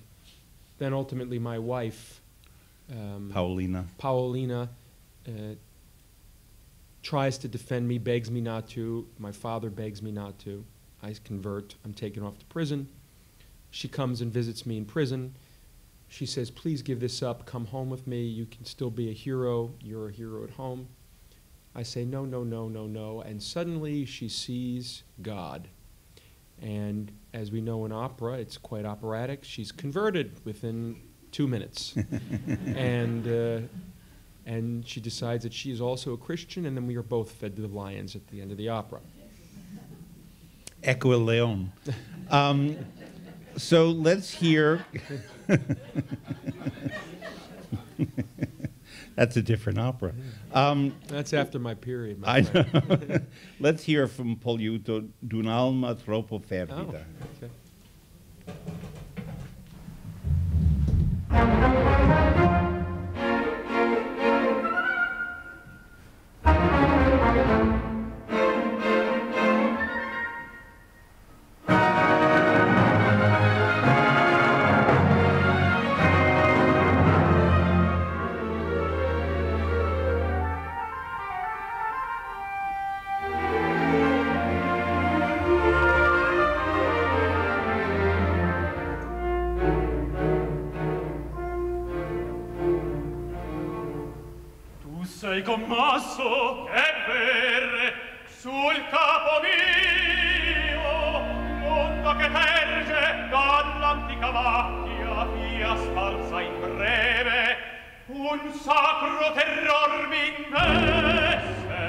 then ultimately my wife, Paulina tries to defend me, begs me not to. My father begs me not to. I convert. I'm taken off to prison. She comes and visits me in prison. She says, please give this up, come home with me, you can still be a hero, you're a hero at home. I say, no, no, no, no, no, and suddenly she sees God. And as we know in opera, it's quite operatic, she's converted within 2 minutes. And she decides that she is also a Christian, and then we are both fed to the lions at the end of the opera. Ecco il leon. So let's hear... That's a different opera. That's after my period. My I know. Let's hear from Poliuto, D'un'alma troppo fervida. Oh, okay. Commosso e verre sul capo mio, mondo che terge dall'antica macchia via sparsa in breve, un sacro terror m'invesse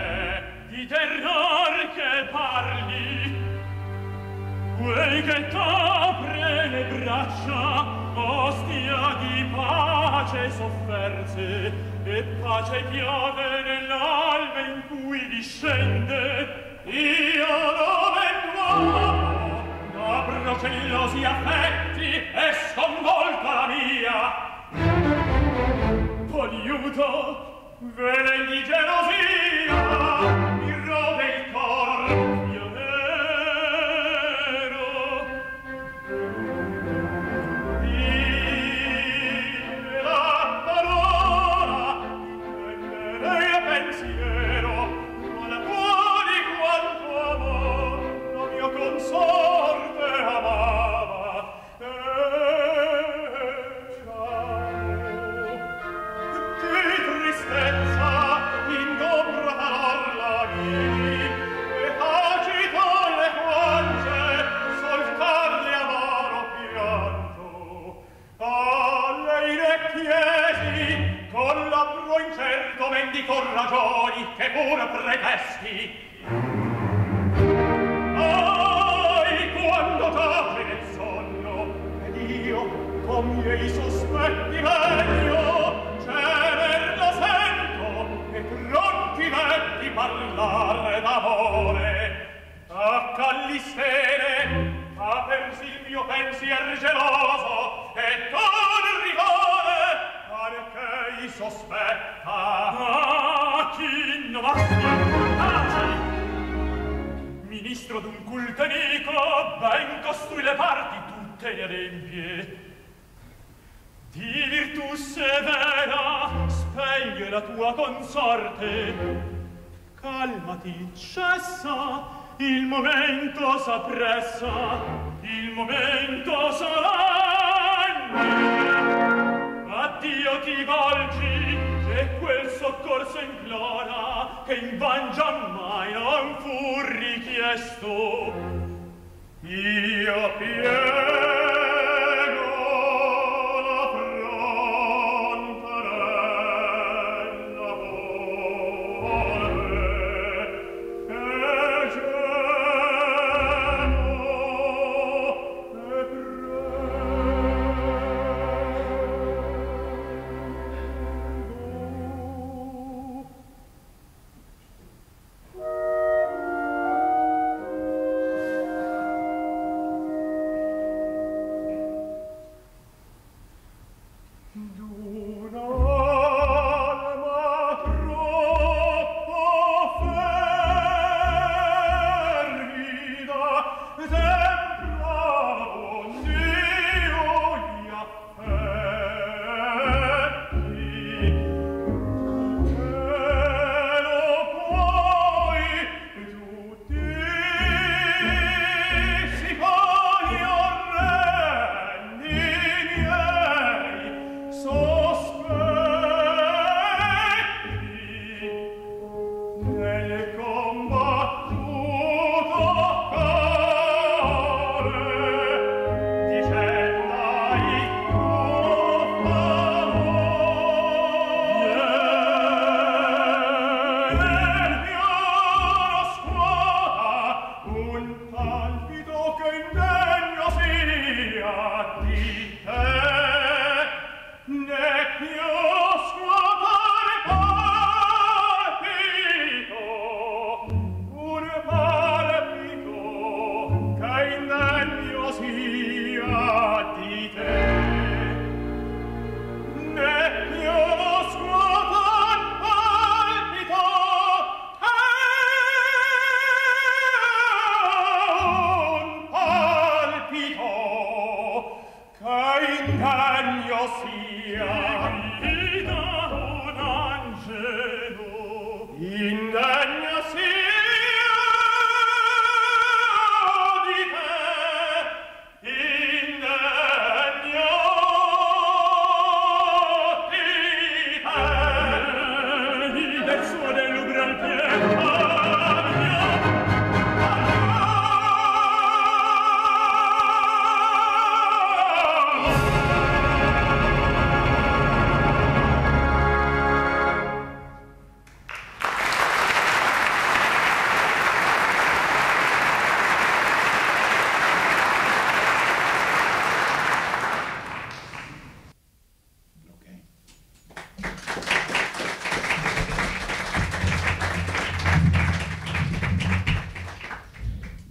di terror che parli, quel che t'apre le braccia, ostia di pace sofferse e pace piove nell'alve in cui discende. Io lo vengo, apro cellosi affetti e sconvolta la mia. Poliuto, vele di gelosia, mi rode il cor di tristezza ingombra la mia. pur pretesti. Ahi, quando tace nel sonno, ed io con miei sospetti meglio, cenerla sento e pronti metti parlare d'amore. A Callistene, a Persilvio pensier geloso, e con rigore perché sospetta. Ah, chi non taci! Ministro d'un culto amico, ben costui le parti tutte ne adempie. Di virtù severa spegne la tua consorte. Calmati, cessa, il momento s'appressa, il momento solenne. A Dio ti volgi e quel soccorso implora che in van giammai non fu richiesto. Io piego la fronte della volpe e gemo e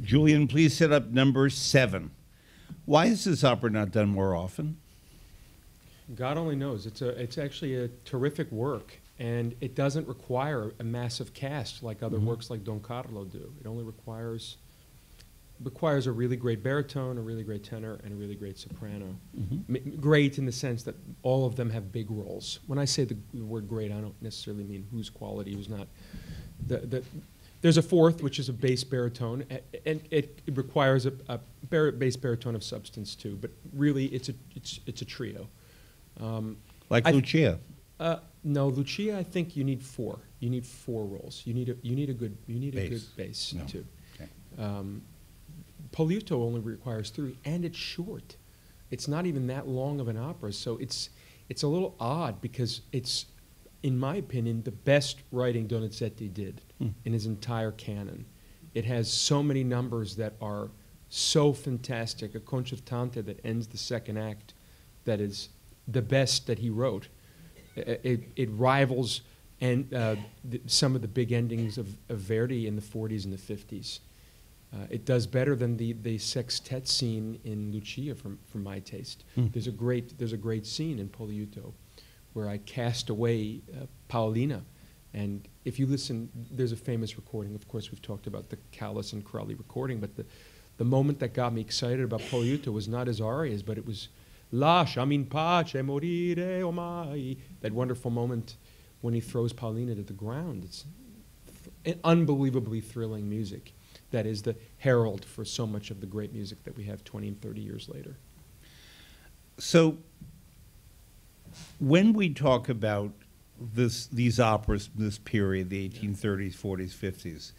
Julian, please set up number 7. Why is this opera not done more often? God only knows. It's actually a terrific work, and it doesn't require a massive cast like other works like Don Carlo do. It only requires a really great baritone, a really great tenor, and a really great soprano. Great in the sense that all of them have big roles. When I say the word great, I don't necessarily mean who's quality, who's not. There's a fourth, which is a bass baritone, and it requires a bass baritone of substance too. But really, it's a trio. Like Lucia. No, Lucia. I think you need four. You need four roles. You need a good bass too. Okay. Poliuto only requires 3, and it's short. It's not even that long of an opera, so it's a little odd because it's in my opinion, the best writing Donizetti did in his entire canon. It has so many numbers that are so fantastic, a concertante that ends the second act that is the best that he wrote. It rivals some of the big endings of Verdi in the 40s and the 50s. It does better than the sextet scene in Lucia, from my taste. There's a great scene in Poliuto where I cast away Paolina. And if you listen, there's a famous recording. Of course, we've talked about the Callas and Crowley recording, but the moment that got me excited about Poliuto was not his arias, but it was "Lasciami in pace morire ormai," that wonderful moment when he throws Paolina to the ground. It's unbelievably thrilling music. That is the herald for so much of the great music that we have 20 and 30 years later. So when we talk about these operas from this period, the 1830s, 40s, 50s,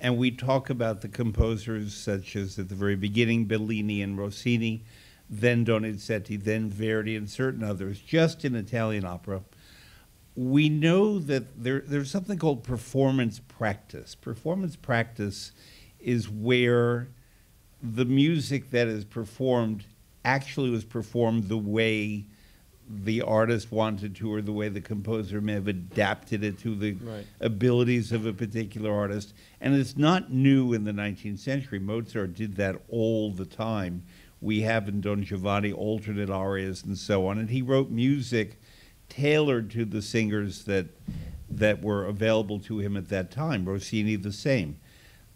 and we talk about the composers such as at the very beginning, Bellini and Rossini, then Donizetti, then Verdi and certain others, just in Italian opera, we know that there's something called performance practice. Performance practice is where the music that is performed actually was performed the way the artist wanted to, or the way the composer may have adapted it to the abilities of a particular artist. And it's not new in the 19th century. Mozart did that all the time. We have in Don Giovanni alternate arias and so on. And he wrote music tailored to the singers that were available to him at that time. Rossini the same.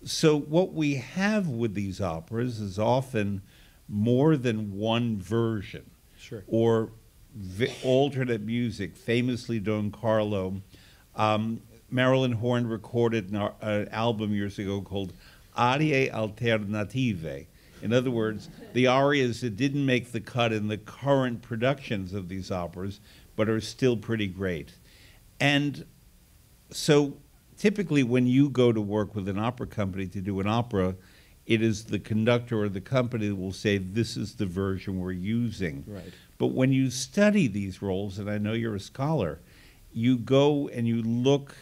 So what we have with these operas is often more than one version, or alternate music. Famously, Don Carlo. Marilyn Horne recorded an album years ago called Arie Alternative. In other words, the arias that didn't make the cut in the current productions of these operas, but are still pretty great. And so typically when you go to work with an opera company to do an opera, it is the conductor or the company that will say, this is the version we're using. But when you study these roles, and I know you're a scholar, you go and you look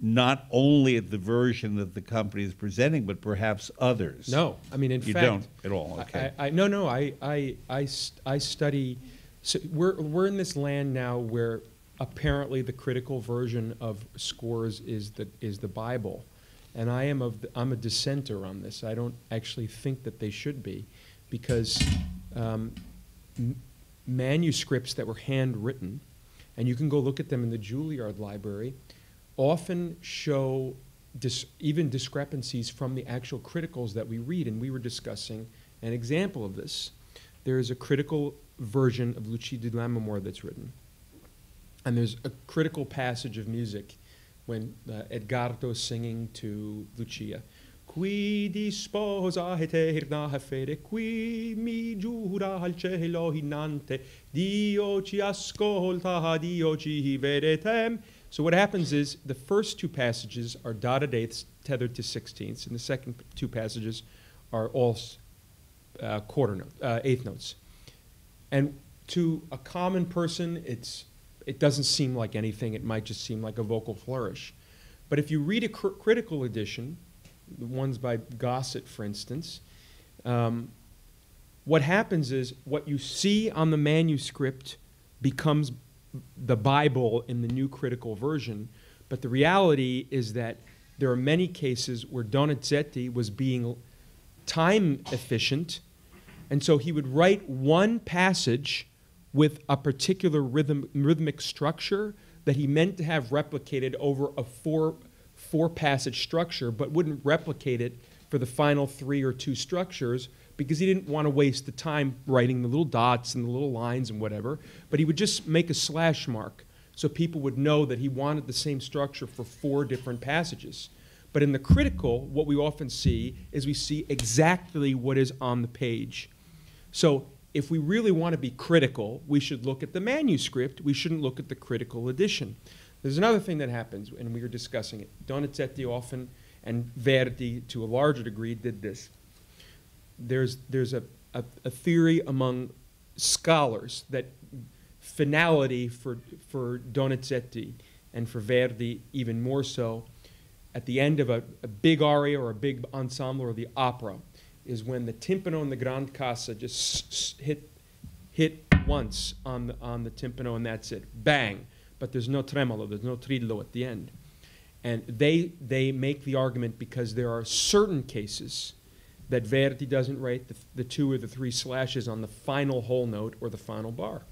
not only at the version that the company is presenting, but perhaps others. No, I mean, in fact, you don't at all, okay. I study, so we're in this land now where apparently the critical version of scores is the Bible, and I'm a dissenter on this. I don't actually think that they should be, because manuscripts that were handwritten, and you can go look at them in the Juilliard library, often show even discrepancies from the actual criticals that we read, and we were discussing an example of this. There is a critical version of Lucia di Lammermoor that's written, and there's a critical passage of music when Edgardo's singing to Lucia. Qui di sposa eterna fede, qui mi giura al cielo innante, Dio ci ascolta, Dio ci vede tem. So what happens is the first two passages are dotted eighths tethered to sixteenths, and the second two passages are all eighth notes. And to a common person, it doesn't seem like anything. It might just seem like a vocal flourish. But if you read a critical edition, the ones by Gossett, for instance, what happens is what you see on the manuscript becomes the Bible in the new critical version, but the reality is that there are many cases where Donizetti was being time efficient, and so he would write one passage with a particular rhythmic structure that he meant to have replicated over a four passage structure, but wouldn't replicate it for the final three or two structures, because he didn't want to waste the time writing the little dots and the little lines and whatever, but he would just make a slash mark so people would know that he wanted the same structure for four different passages. But in the critical, what we often see is we see exactly what is on the page. So if we really want to be critical, we should look at the manuscript. We shouldn't look at the critical edition. There's another thing that happens, and we were discussing it. Donizetti often, and Verdi to a larger degree, did this. There's a theory among scholars that finality for Donizetti and for Verdi even more so, at the end of a big aria or a big ensemble or the opera is when the timpano and the grand cassa just hit once on the timpano, and that's it, bang. But there's no tremolo, there's no trillo at the end. And they make the argument because there are certain cases that Verdi doesn't write the two or the three slashes on the final whole note or the final bar.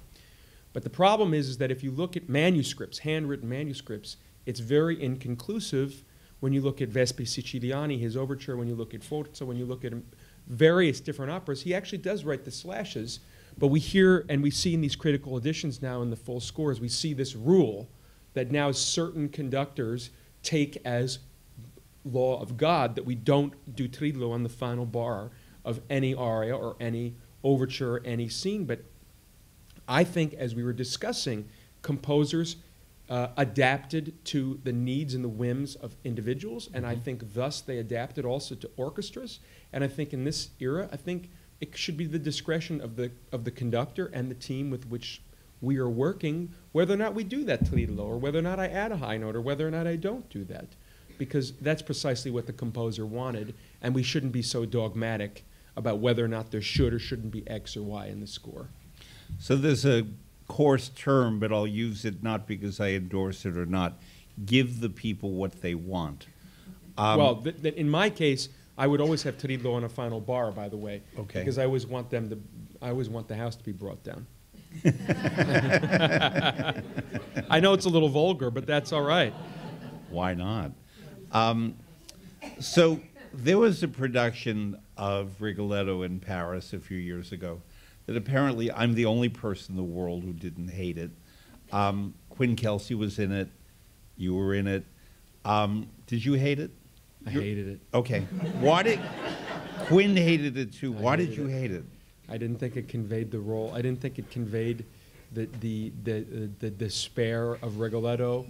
But the problem is that if you look at manuscripts, handwritten manuscripts, it's very inconclusive when you look at Vespi Siciliani, his overture, when you look at Forza, when you look at various different operas, he actually does write the slashes, but we hear, and we see in these critical editions now in the full scores, we see this rule that now certain conductors take as law of God that we don't do trillo on the final bar of any aria or any overture, or any scene. But I think, as we were discussing, composers adapted to the needs and the whims of individuals, and I think thus they adapted also to orchestras. And I think in this era, I think it should be the discretion of the conductor and the team with which we are working, whether or not we do that trillo, or whether or not I add a high note, or whether or not I don't do that, because that's precisely what the composer wanted, and we shouldn't be so dogmatic about whether or not there should or shouldn't be X or Y in the score. So there's a coarse term, but I'll use it not because I endorse it or not. Give the people what they want. Well, in my case, I would always have trillo on a final bar, by the way, okay, because I always want them to, I always want the house to be brought down. I know it's a little vulgar, but that's all right. Why not? So there was a production of Rigoletto in Paris a few years ago that apparently I'm the only person in the world who didn't hate it. Quinn Kelsey was in it. You were in it. Did you hate it? I hated it. Okay. Why did Quinn hated it too? Why did you hate it? I didn't think it conveyed the role. I didn't think it conveyed the despair of Rigoletto.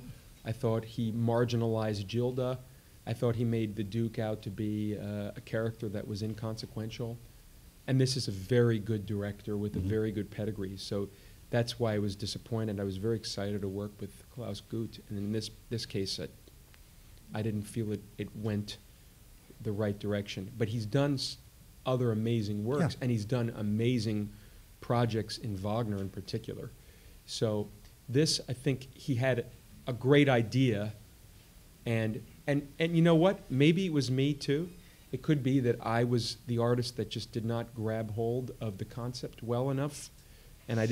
I thought he marginalized Gilda. I thought he made the Duke out to be a character that was inconsequential. And this is a very good director with a very good pedigree. So that's why I was disappointed. I was very excited to work with Klaus Guth. And in this case, I didn't feel it went the right direction. But he's done other amazing works, and he's done amazing projects in Wagner in particular. So this, I think he had a great idea, and you know what? Maybe it was me too. It could be that I was the artist that just did not grab hold of the concept well enough, and I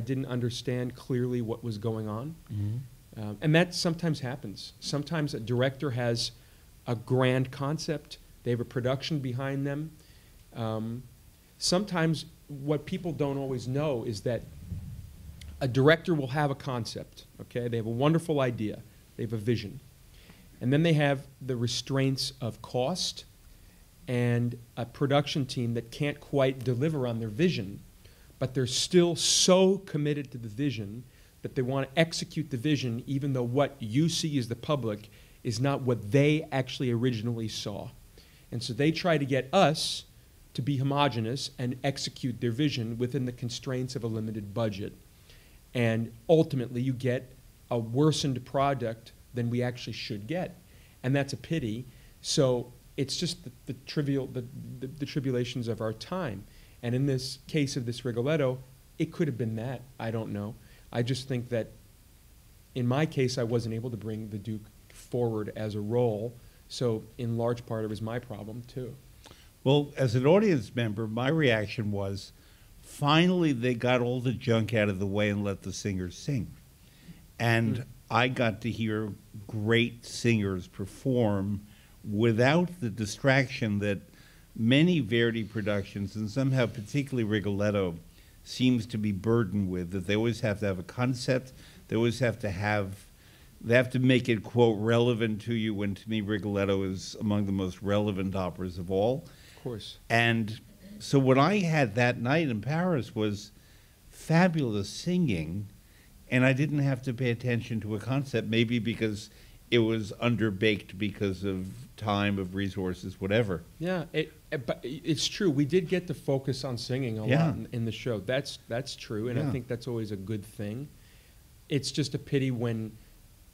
didn't understand clearly what was going on. And that sometimes happens. Sometimes a director has a grand concept, they have a production behind them. Sometimes what people don't always know is that a director will have a concept, okay? They have a wonderful idea, they have a vision. And then they have the restraints of cost and a production team that can't quite deliver on their vision, but they're still so committed to the vision that they want to execute the vision even though what you see as the public is not what they actually originally saw. And so they try to get us to be homogeneous and execute their vision within the constraints of a limited budget. And ultimately, you get a worsened product than we actually should get. And that's a pity. So it's just the tribulations of our time. And in this case of this Rigoletto, it could have been that. I don't know. I just think that in my case, I wasn't able to bring the Duke forward as a role. So in large part, it was my problem, too. Well, as an audience member, my reaction was, finally, they got all the junk out of the way and let the singer sing. And I got to hear great singers perform without the distraction that many Verdi productions, and somehow particularly Rigoletto, seems to be burdened with, that they always have to have a concept, they always have to have, they have to make it, quote, relevant to you, when to me Rigoletto is among the most relevant operas of all. Of course. And so what I had that night in Paris was fabulous singing, and I didn't have to pay attention to a concept, maybe because it was underbaked because of time, of resources, whatever. Yeah, but it's true. We did get to focus on singing a lot in the show. That's true, and I think that's always a good thing. it's just a pity when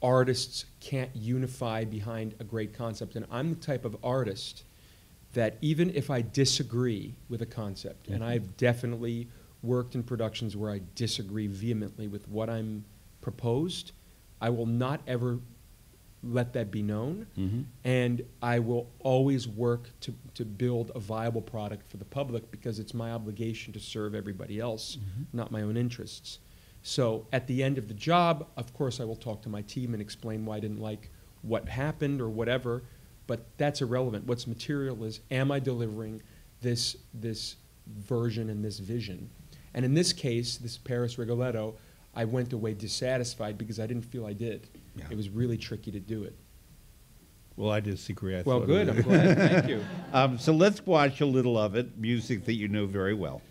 artists can't unify behind a great concept. And I'm the type of artist that even if I disagree with a concept, and I've definitely worked in productions where I disagree vehemently with what I'm proposed, I will not ever let that be known, and I will always work to build a viable product for the public, because it's my obligation to serve everybody else, not my own interests. So at the end of the job, of course, I will talk to my team and explain why I didn't like what happened or whatever, but that's irrelevant. What's material is, am I delivering this version and this vision? And in this case, this Paris Rigoletto, I went away dissatisfied because I didn't feel I did. Yeah. It was really tricky to do it. Well, I disagree. Well, good. I'm glad. Thank you. So let's watch a little of it, music that you know very well.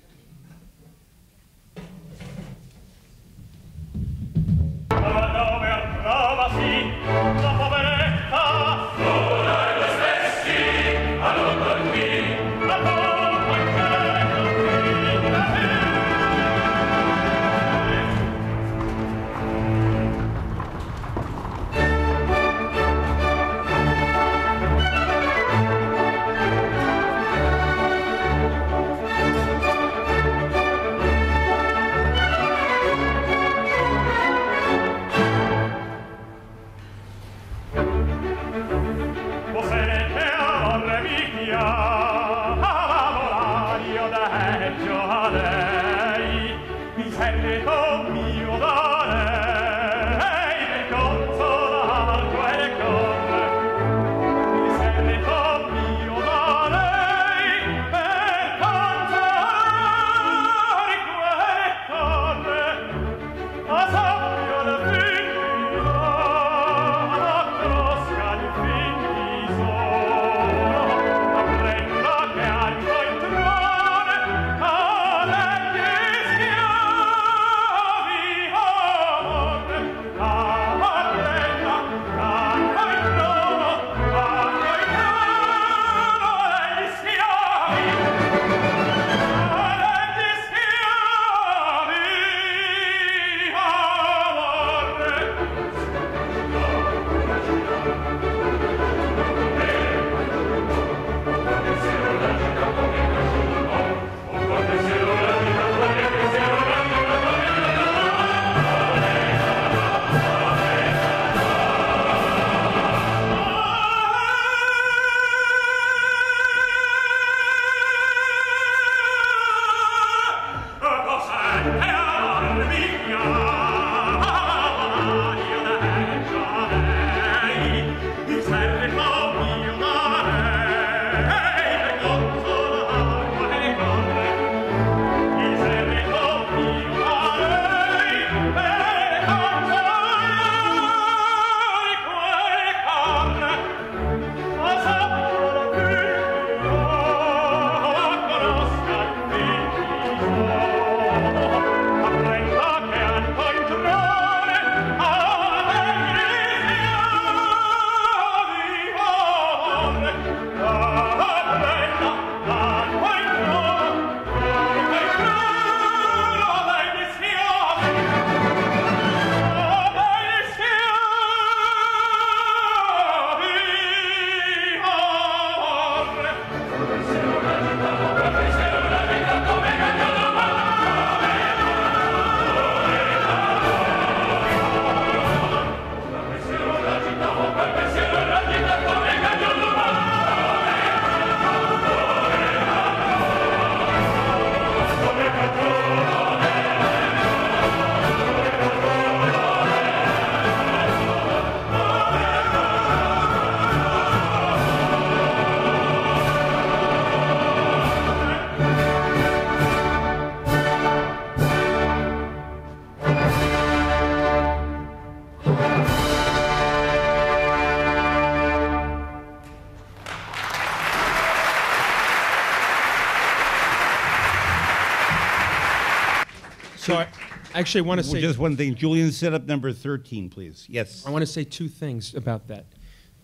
Actually, I want to say just one thing. Julian, set up number 13, please. Yes. I want to say two things about that.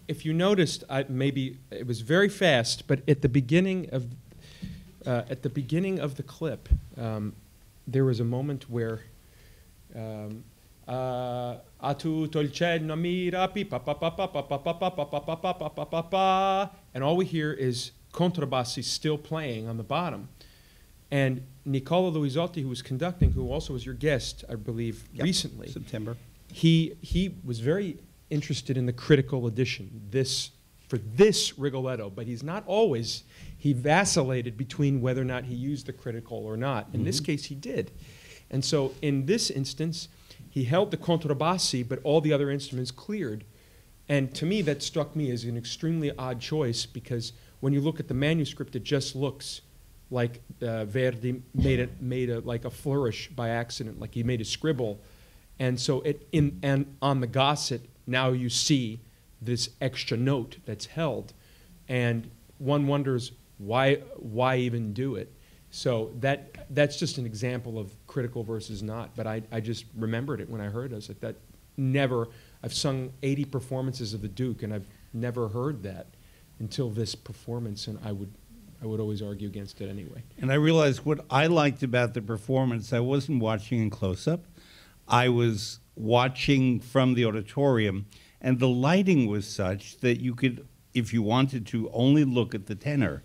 If you noticed, maybe it was very fast, but at the beginning of the clip, there was a moment where ha tutto il cenno, mira, and all we hear is contrabassi still playing on the bottom. And Nicola Luisotti, who was conducting, who also was your guest, I believe, yep, recently, September, he was very interested in the critical edition, for this Rigoletto, but he's not always, he vacillated between whether or not he used the critical or not. In this case, he did. And so in this instance, he held the contrabassi, but all the other instruments cleared. And to me, that struck me as an extremely odd choice, because when you look at the manuscript, it just looks like Verdi made a flourish by accident, like he made a scribble. And so on the gusset, now you see this extra note that's held. And one wonders, why even do it? So that's just an example of critical versus not. But I just remembered it when I heard it. I was like, that never, I've sung 80 performances of the Duke, and I've never heard that until this performance, and I would always argue against it anyway. And I realized what I liked about the performance, I wasn't watching in close-up. I was watching from the auditorium, and the lighting was such that you could, if you wanted to, only look at the tenor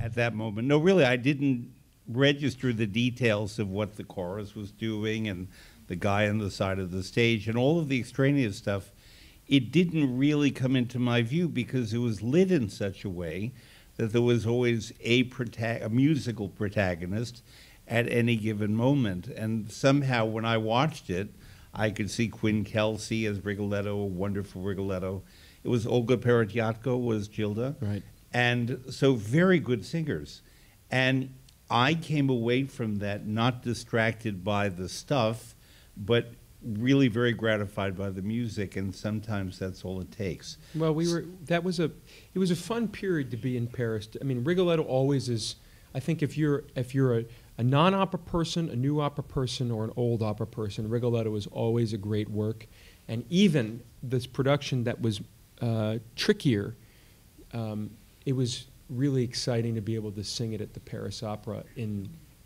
at that moment. No, really, I didn't register the details of what the chorus was doing and the guy on the side of the stage and all of the extraneous stuff. It didn't really come into my view because it was lit in such a way that there was always a musical protagonist at any given moment. And somehow when I watched it, I could see Quinn Kelsey as Rigoletto, a wonderful Rigoletto. It was Olga Peretiatko was Gilda. Right. And so very good singers. And I came away from that not distracted by the stuff, but really very gratified by the music, and sometimes that's all it takes. Well, it was a fun period to be in Paris. I mean, Rigoletto always is. I think if you're a non-opera person, a new opera person, or an old opera person, Rigoletto is always a great work. And even this production that was trickier, it was really exciting to be able to sing it at the Paris Opera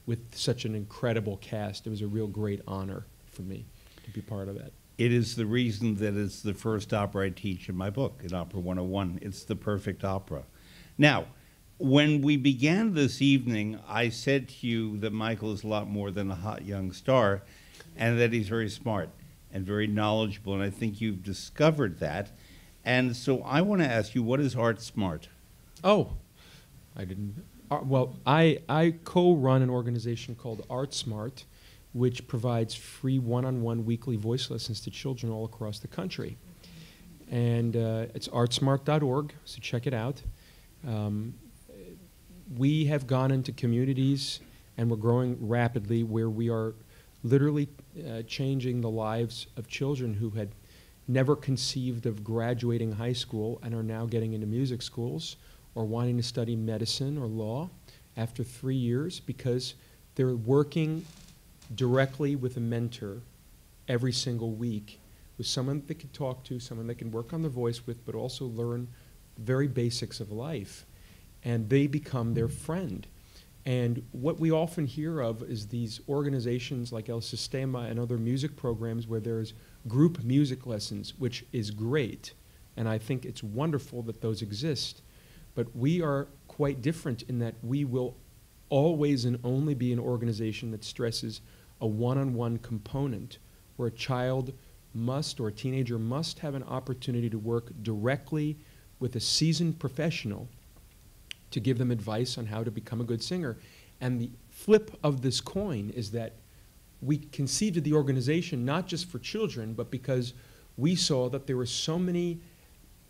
with such an incredible cast. It was a real great honor for me to be part of that. It is the reason that it's the first opera I teach in my book, in Opera 101. It's the perfect opera. Now, when we began this evening, I said to you that Michael is a lot more than a hot young star, and that he's very smart and very knowledgeable, and I think you've discovered that. And so I want to ask you, what is Art Smart? Oh, I didn't. Well, I co-run an organization called Art Smart, which provides free one-on-one weekly voice lessons to children all across the country. And it's artsmart.org, so check it out. We have gone into communities, and we're growing rapidly, where we are literally changing the lives of children who had never conceived of graduating high school and are now getting into music schools or wanting to study medicine or law after 3 years, because they're working directly with a mentor every single week, with someone they can talk to, someone they can work on their voice with, but also learn the very basics of life. And they become their friend. And what we often hear of is these organizations like El Sistema and other music programs where there's group music lessons, which is great. And I think it's wonderful that those exist. But we are quite different in that we will always and only be an organization that stresses a one-on-one component, where a child must, or a teenager must, have an opportunity to work directly with a seasoned professional to give them advice on how to become a good singer. And the flip of this coin is that we conceived the organization not just for children, but because we saw that there were so many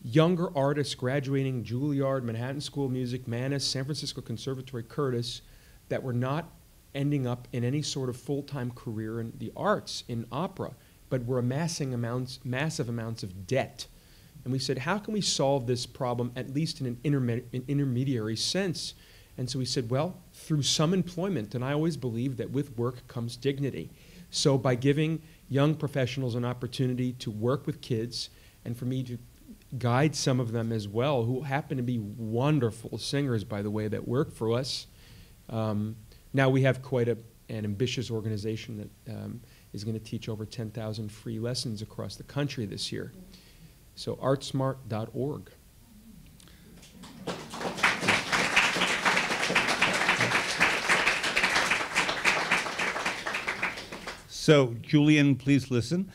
younger artists graduating Juilliard, Manhattan School of Music, Manus, San Francisco Conservatory, Curtis, that were not ending up in any sort of full-time career in the arts, in opera, but were amassing massive amounts of debt. And we said, how can we solve this problem, at least in an intermediary sense? And so we said, well, through some employment. And I always believe that with work comes dignity. So by giving young professionals an opportunity to work with kids, and for me to guide some of them as well, who happen to be wonderful singers, by the way, that work for us. Now we have quite an ambitious organization that is going to teach over 10,000 free lessons across the country this year. So artsmart.org. So Julian, please listen.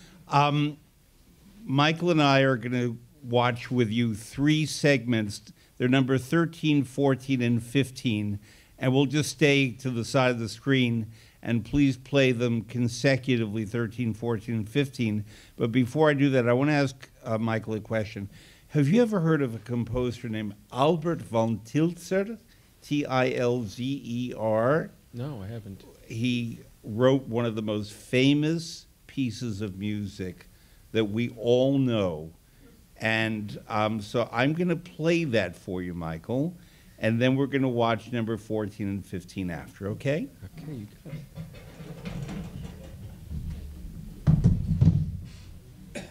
Michael and I are going to watch with you three segments. They're number 13, 14, and 15. And we'll just stay to the side of the screen, and please play them consecutively, 13, 14, and 15. But before I do that, I want to ask Michael a question. Have you ever heard of a composer named Albert von Tilzer, T-I-L-Z-E-R? No, I haven't. He wrote one of the most famous pieces of music that we all know. And so I'm going to play that for you, Michael. And then we're going to watch number 14 and 15 after, okay? Okay, you got it.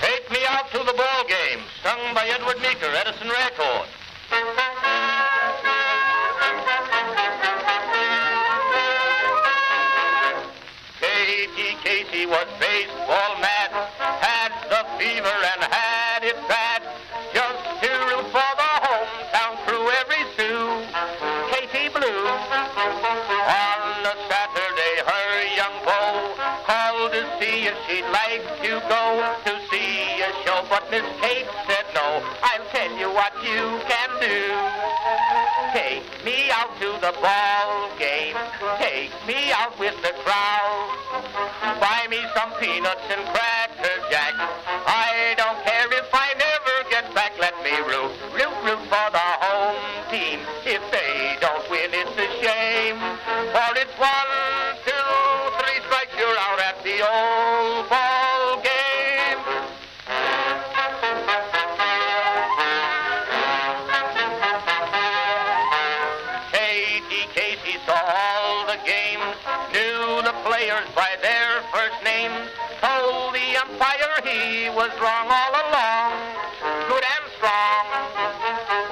Take Me Out to the Ball Game, sung by Edward Meeker, Edison Records. Katie Casey was baseball mad, had the fever and had it bad, just to root for the hometown crew every Sue, Katie Blue. On a Saturday her young beau called to see if she'd like to go to see a show, but Miss Kate said no, I'll tell you what you can do. Take me out to the ball game, take me out with the crowd, buy me some peanuts and Cracker Jack, I don't care if I never get back. Let me root, root, root for the home team. If they don't win, it's a shame, for it's 1, 2, 3 strikes, you're out at the old ball game. Katie Casey saw all the games, knew the players by their first names, told the umpire he was wrong all along, good and strong.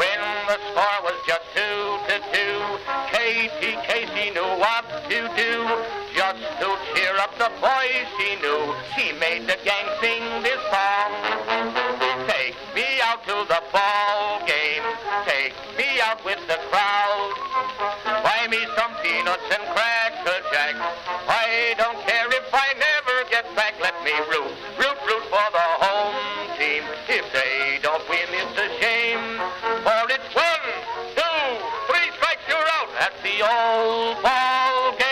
When the score was just 2-2, Katie Casey knew what to do, just to cheer up the boys she knew. She made the gang sing this song. Take me out to the ball game, take me out with the crowd, buy me some peanuts and Cracker Jack, I don't care if I never get back. Let me root, root, root for the home team. If they don't win, it's a shame, for it's 1, 2, 3 strikes, you're out at the old ball game.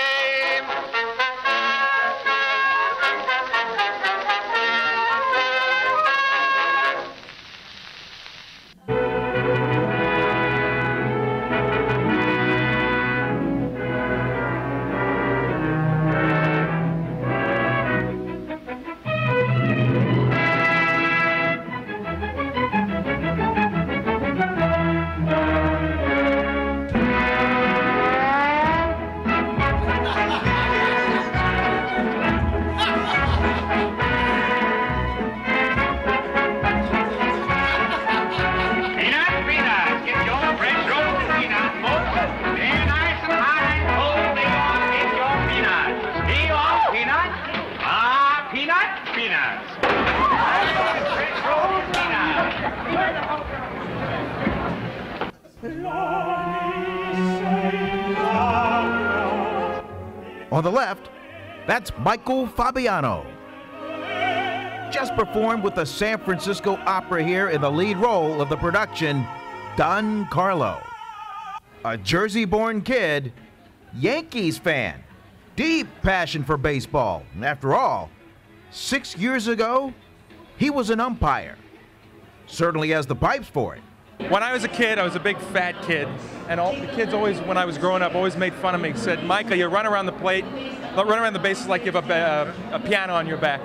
On the left, that's Michael Fabiano. Just performed with the San Francisco Opera here in the lead role of the production, Don Carlo. A Jersey-born kid, Yankees fan, deep passion for baseball. And after all, 6 years ago, he was an umpire. Certainly has the pipes for it. When I was a kid, I was a big fat kid, and all the kids always, when I was growing up, always made fun of me. Said, "Michael, you run around the plate, run around the bases like you have a piano on your back."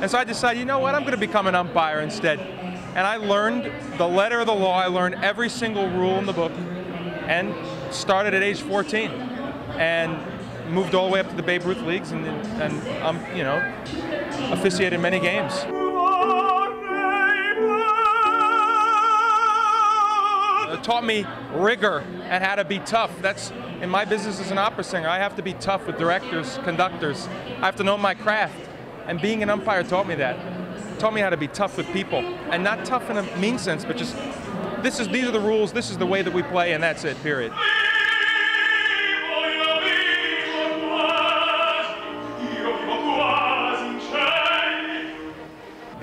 And so I decided, you know what, I'm going to become an umpire instead. And I learned the letter of the law. I learned every single rule in the book, and started at age 14, and moved all the way up to the Babe Ruth leagues, and you know, officiated many games. Taught me rigor and how to be tough. That's in my business as an opera singer, I have to be tough with directors, conductors. I have to know my craft. And being an umpire taught me that. Taught me how to be tough with people. And not tough in a mean sense, but just, these are the rules, this is the way that we play, and that's it, period.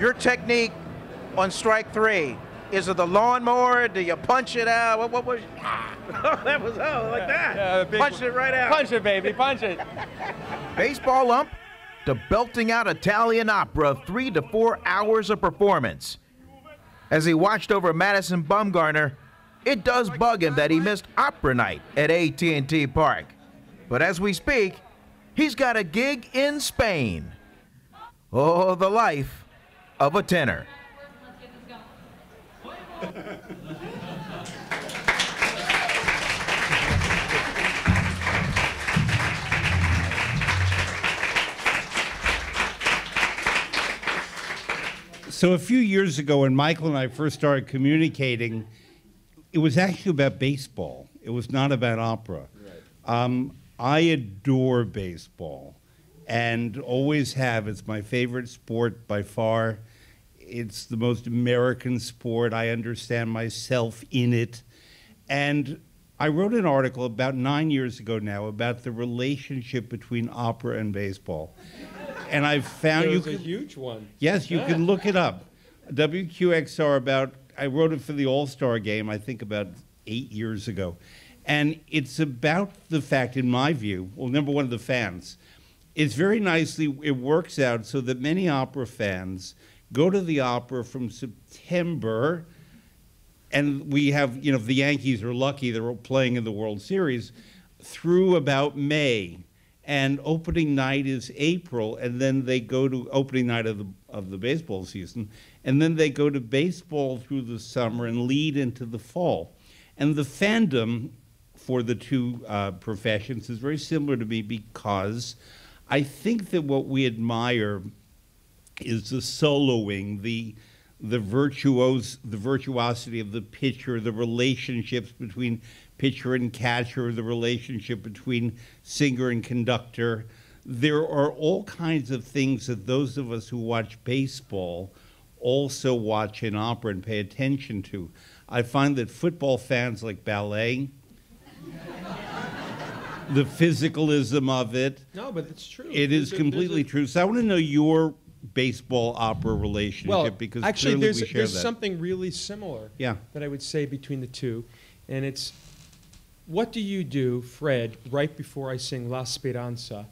Your technique on strike three, is it the lawnmower? Do you punch it out? What was it? That was like that. Punched it right out. Punch it, baby, punch it. Baseball ump to belting out Italian opera, 3 to 4 hours of performance. As he watched over Madison Bumgarner, it does bug him that he missed opera night at AT&T Park. But as we speak, he's got a gig in Spain. Oh, the life of a tenor. So a few years ago, when Michael and I first started communicating, it was actually about baseball. It was not about opera. Right. I adore baseball and always have. It's my favorite sport by far. It's the most American sport. I understand myself in it. And I wrote an article about 9 years ago now about the relationship between opera and baseball. And I've found it was a huge one. Yes, you can look it up. WQXR about, I wrote it for the All-Star Game, I think about 8 years ago. And it's about the fact, in my view, well, number one, the fans. It's very nicely, it works out so that many opera fans go to the opera from September, and we have, you know, if the Yankees are lucky, they're playing in the World Series, through about May. And opening night is April, and then they go to opening night of the baseball season, and then they go to baseball through the summer and lead into the fall. And the fandom for the two professions is very similar to me because I think that what we admire is the soloing, the virtuosity of the pitcher, the relationships between pitcher and catcher, the relationship between singer and conductor. There are all kinds of things that those of us who watch baseball also watch in opera and pay attention to. I find that football fans like ballet, the physicalism of it. No, but it's true. It is completely true. So I want to know your baseball opera relationship, well, because actually there's, something really similar that I would say between the two, and it's, what do you do, Fred, right before I sing La Speranza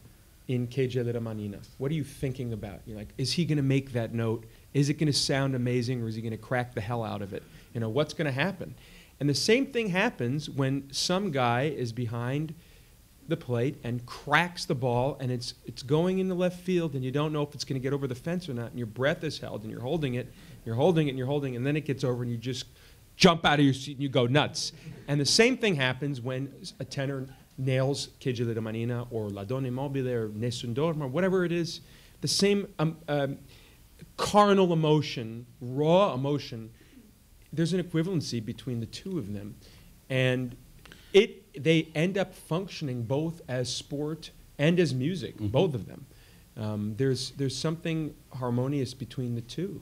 in Che gelida manina? What are you thinking about? You're like, is he going to make that note? Is it going to sound amazing, or is he going to crack the hell out of it? You know, what's going to happen? And the same thing happens when some guy is behind the plate and cracks the ball, and it's going in the left field, and you don't know if it's going to get over the fence or not, and your breath is held, and you're holding it, and then it gets over, and you just jump out of your seat and you go nuts. And the same thing happens when a tenor nails Che gelida manina or La donna immobile or Nessun dorma, whatever it is. The same carnal emotion, raw emotion, there's an equivalency between the two of them. And they end up functioning both as sport and as music, both of them. There's something harmonious between the two.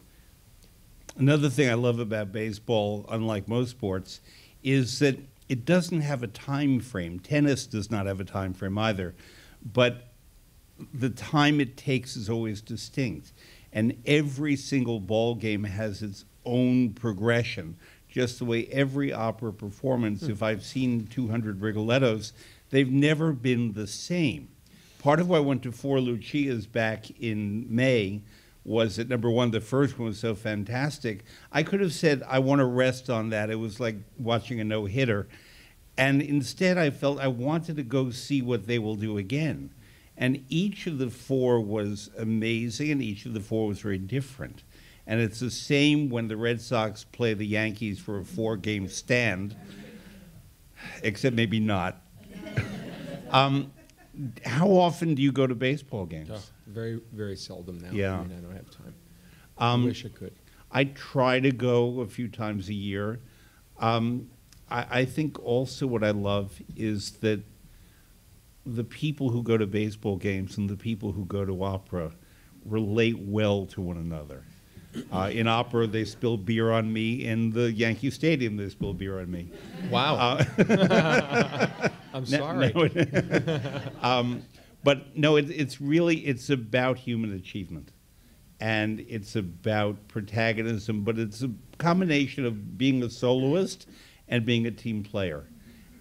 Another thing I love about baseball, unlike most sports, is that it doesn't have a time frame. Tennis does not have a time frame either, but the time it takes is always distinct. And every single ball game has its own progression, just the way every opera performance, if I've seen 200 Rigolettos, they've never been the same. Part of why I went to four Lucias back in May was that, number one, the first one was so fantastic. I could have said, I want to rest on that. It was like watching a no-hitter. And instead, I felt I wanted to go see what they will do again. And each of the four was amazing, and each of the four was very different. And it's the same when the Red Sox play the Yankees for a four-game stand, except maybe not. How often do you go to baseball games? Oh, very, very seldom now. Yeah. I mean, I don't have time. I wish I could. I try to go a few times a year. I think also what I love is that the people who go to baseball games and the people who go to opera relate well to one another. In opera, they spill beer on me. In the Yankee Stadium, they spill beer on me. Wow. I'm sorry. No, but no, it's really, it's about human achievement. And it's about protagonism, but it's a combination of being a soloist and being a team player.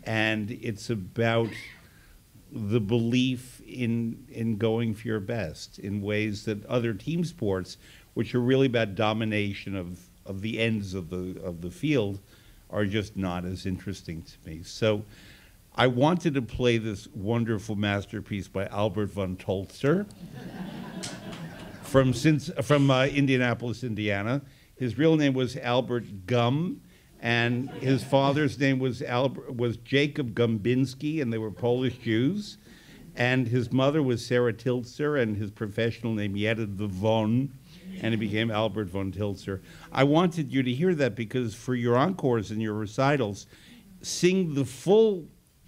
And it's about the belief in going for your best in ways that other team sports, which are really about domination of the ends of the field, are just not as interesting to me. So I wanted to play this wonderful masterpiece by Albert von Tolzer from Indianapolis, Indiana. His real name was Albert Gumm, and his father's name was Jacob Gumbinski, and they were Polish Jews. And his mother was Sarah Tilzer, and his professional name, he added the von, and it became Albert von Tilzer. I wanted you to hear that because for your encores and your recitals, sing the full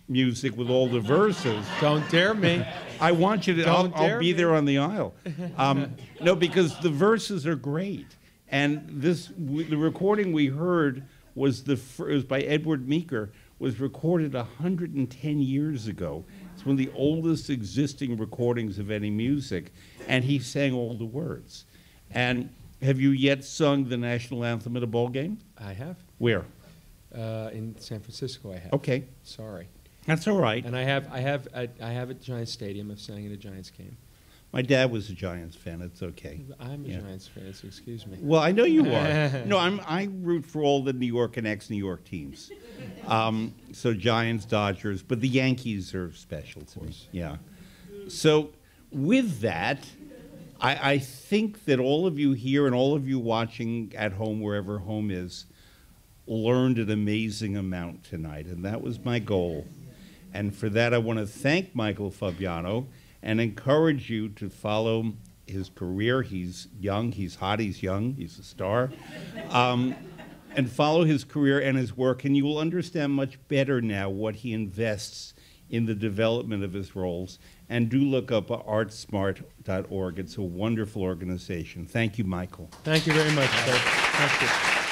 music with all the verses. Don't dare me. I want you to, I'll be there on the aisle. No, because the verses are great. And this, the recording we heard was it was by Edward Meeker, was recorded 110 years ago. It's one of the oldest existing recordings of any music. And he sang all the words. And have you yet sung the national anthem at a ball game? I have. Where? In San Francisco, I have. Okay. Sorry. That's all right. And I have at Giants Stadium. I've sang at a Giants game. My dad was a Giants fan. It's okay. I'm a Giants fan, so excuse me. Well, I know you are. No, I root for all the New York and ex-New York teams. So Giants, Dodgers, but the Yankees are special to me. Yeah. So with that, I think that all of you here and all of you watching at home, wherever home is, learned an amazing amount tonight, and that was my goal. And for that, I want to thank Michael Fabiano and encourage you to follow his career. He's young, he's hot, he's young, he's a star. And follow his career and his work, and you will understand much better now what he invests in the development of his roles. And do look up artsmart.org. It's a wonderful organization. Thank you, Michael. Thank you very much, sir. Thank you.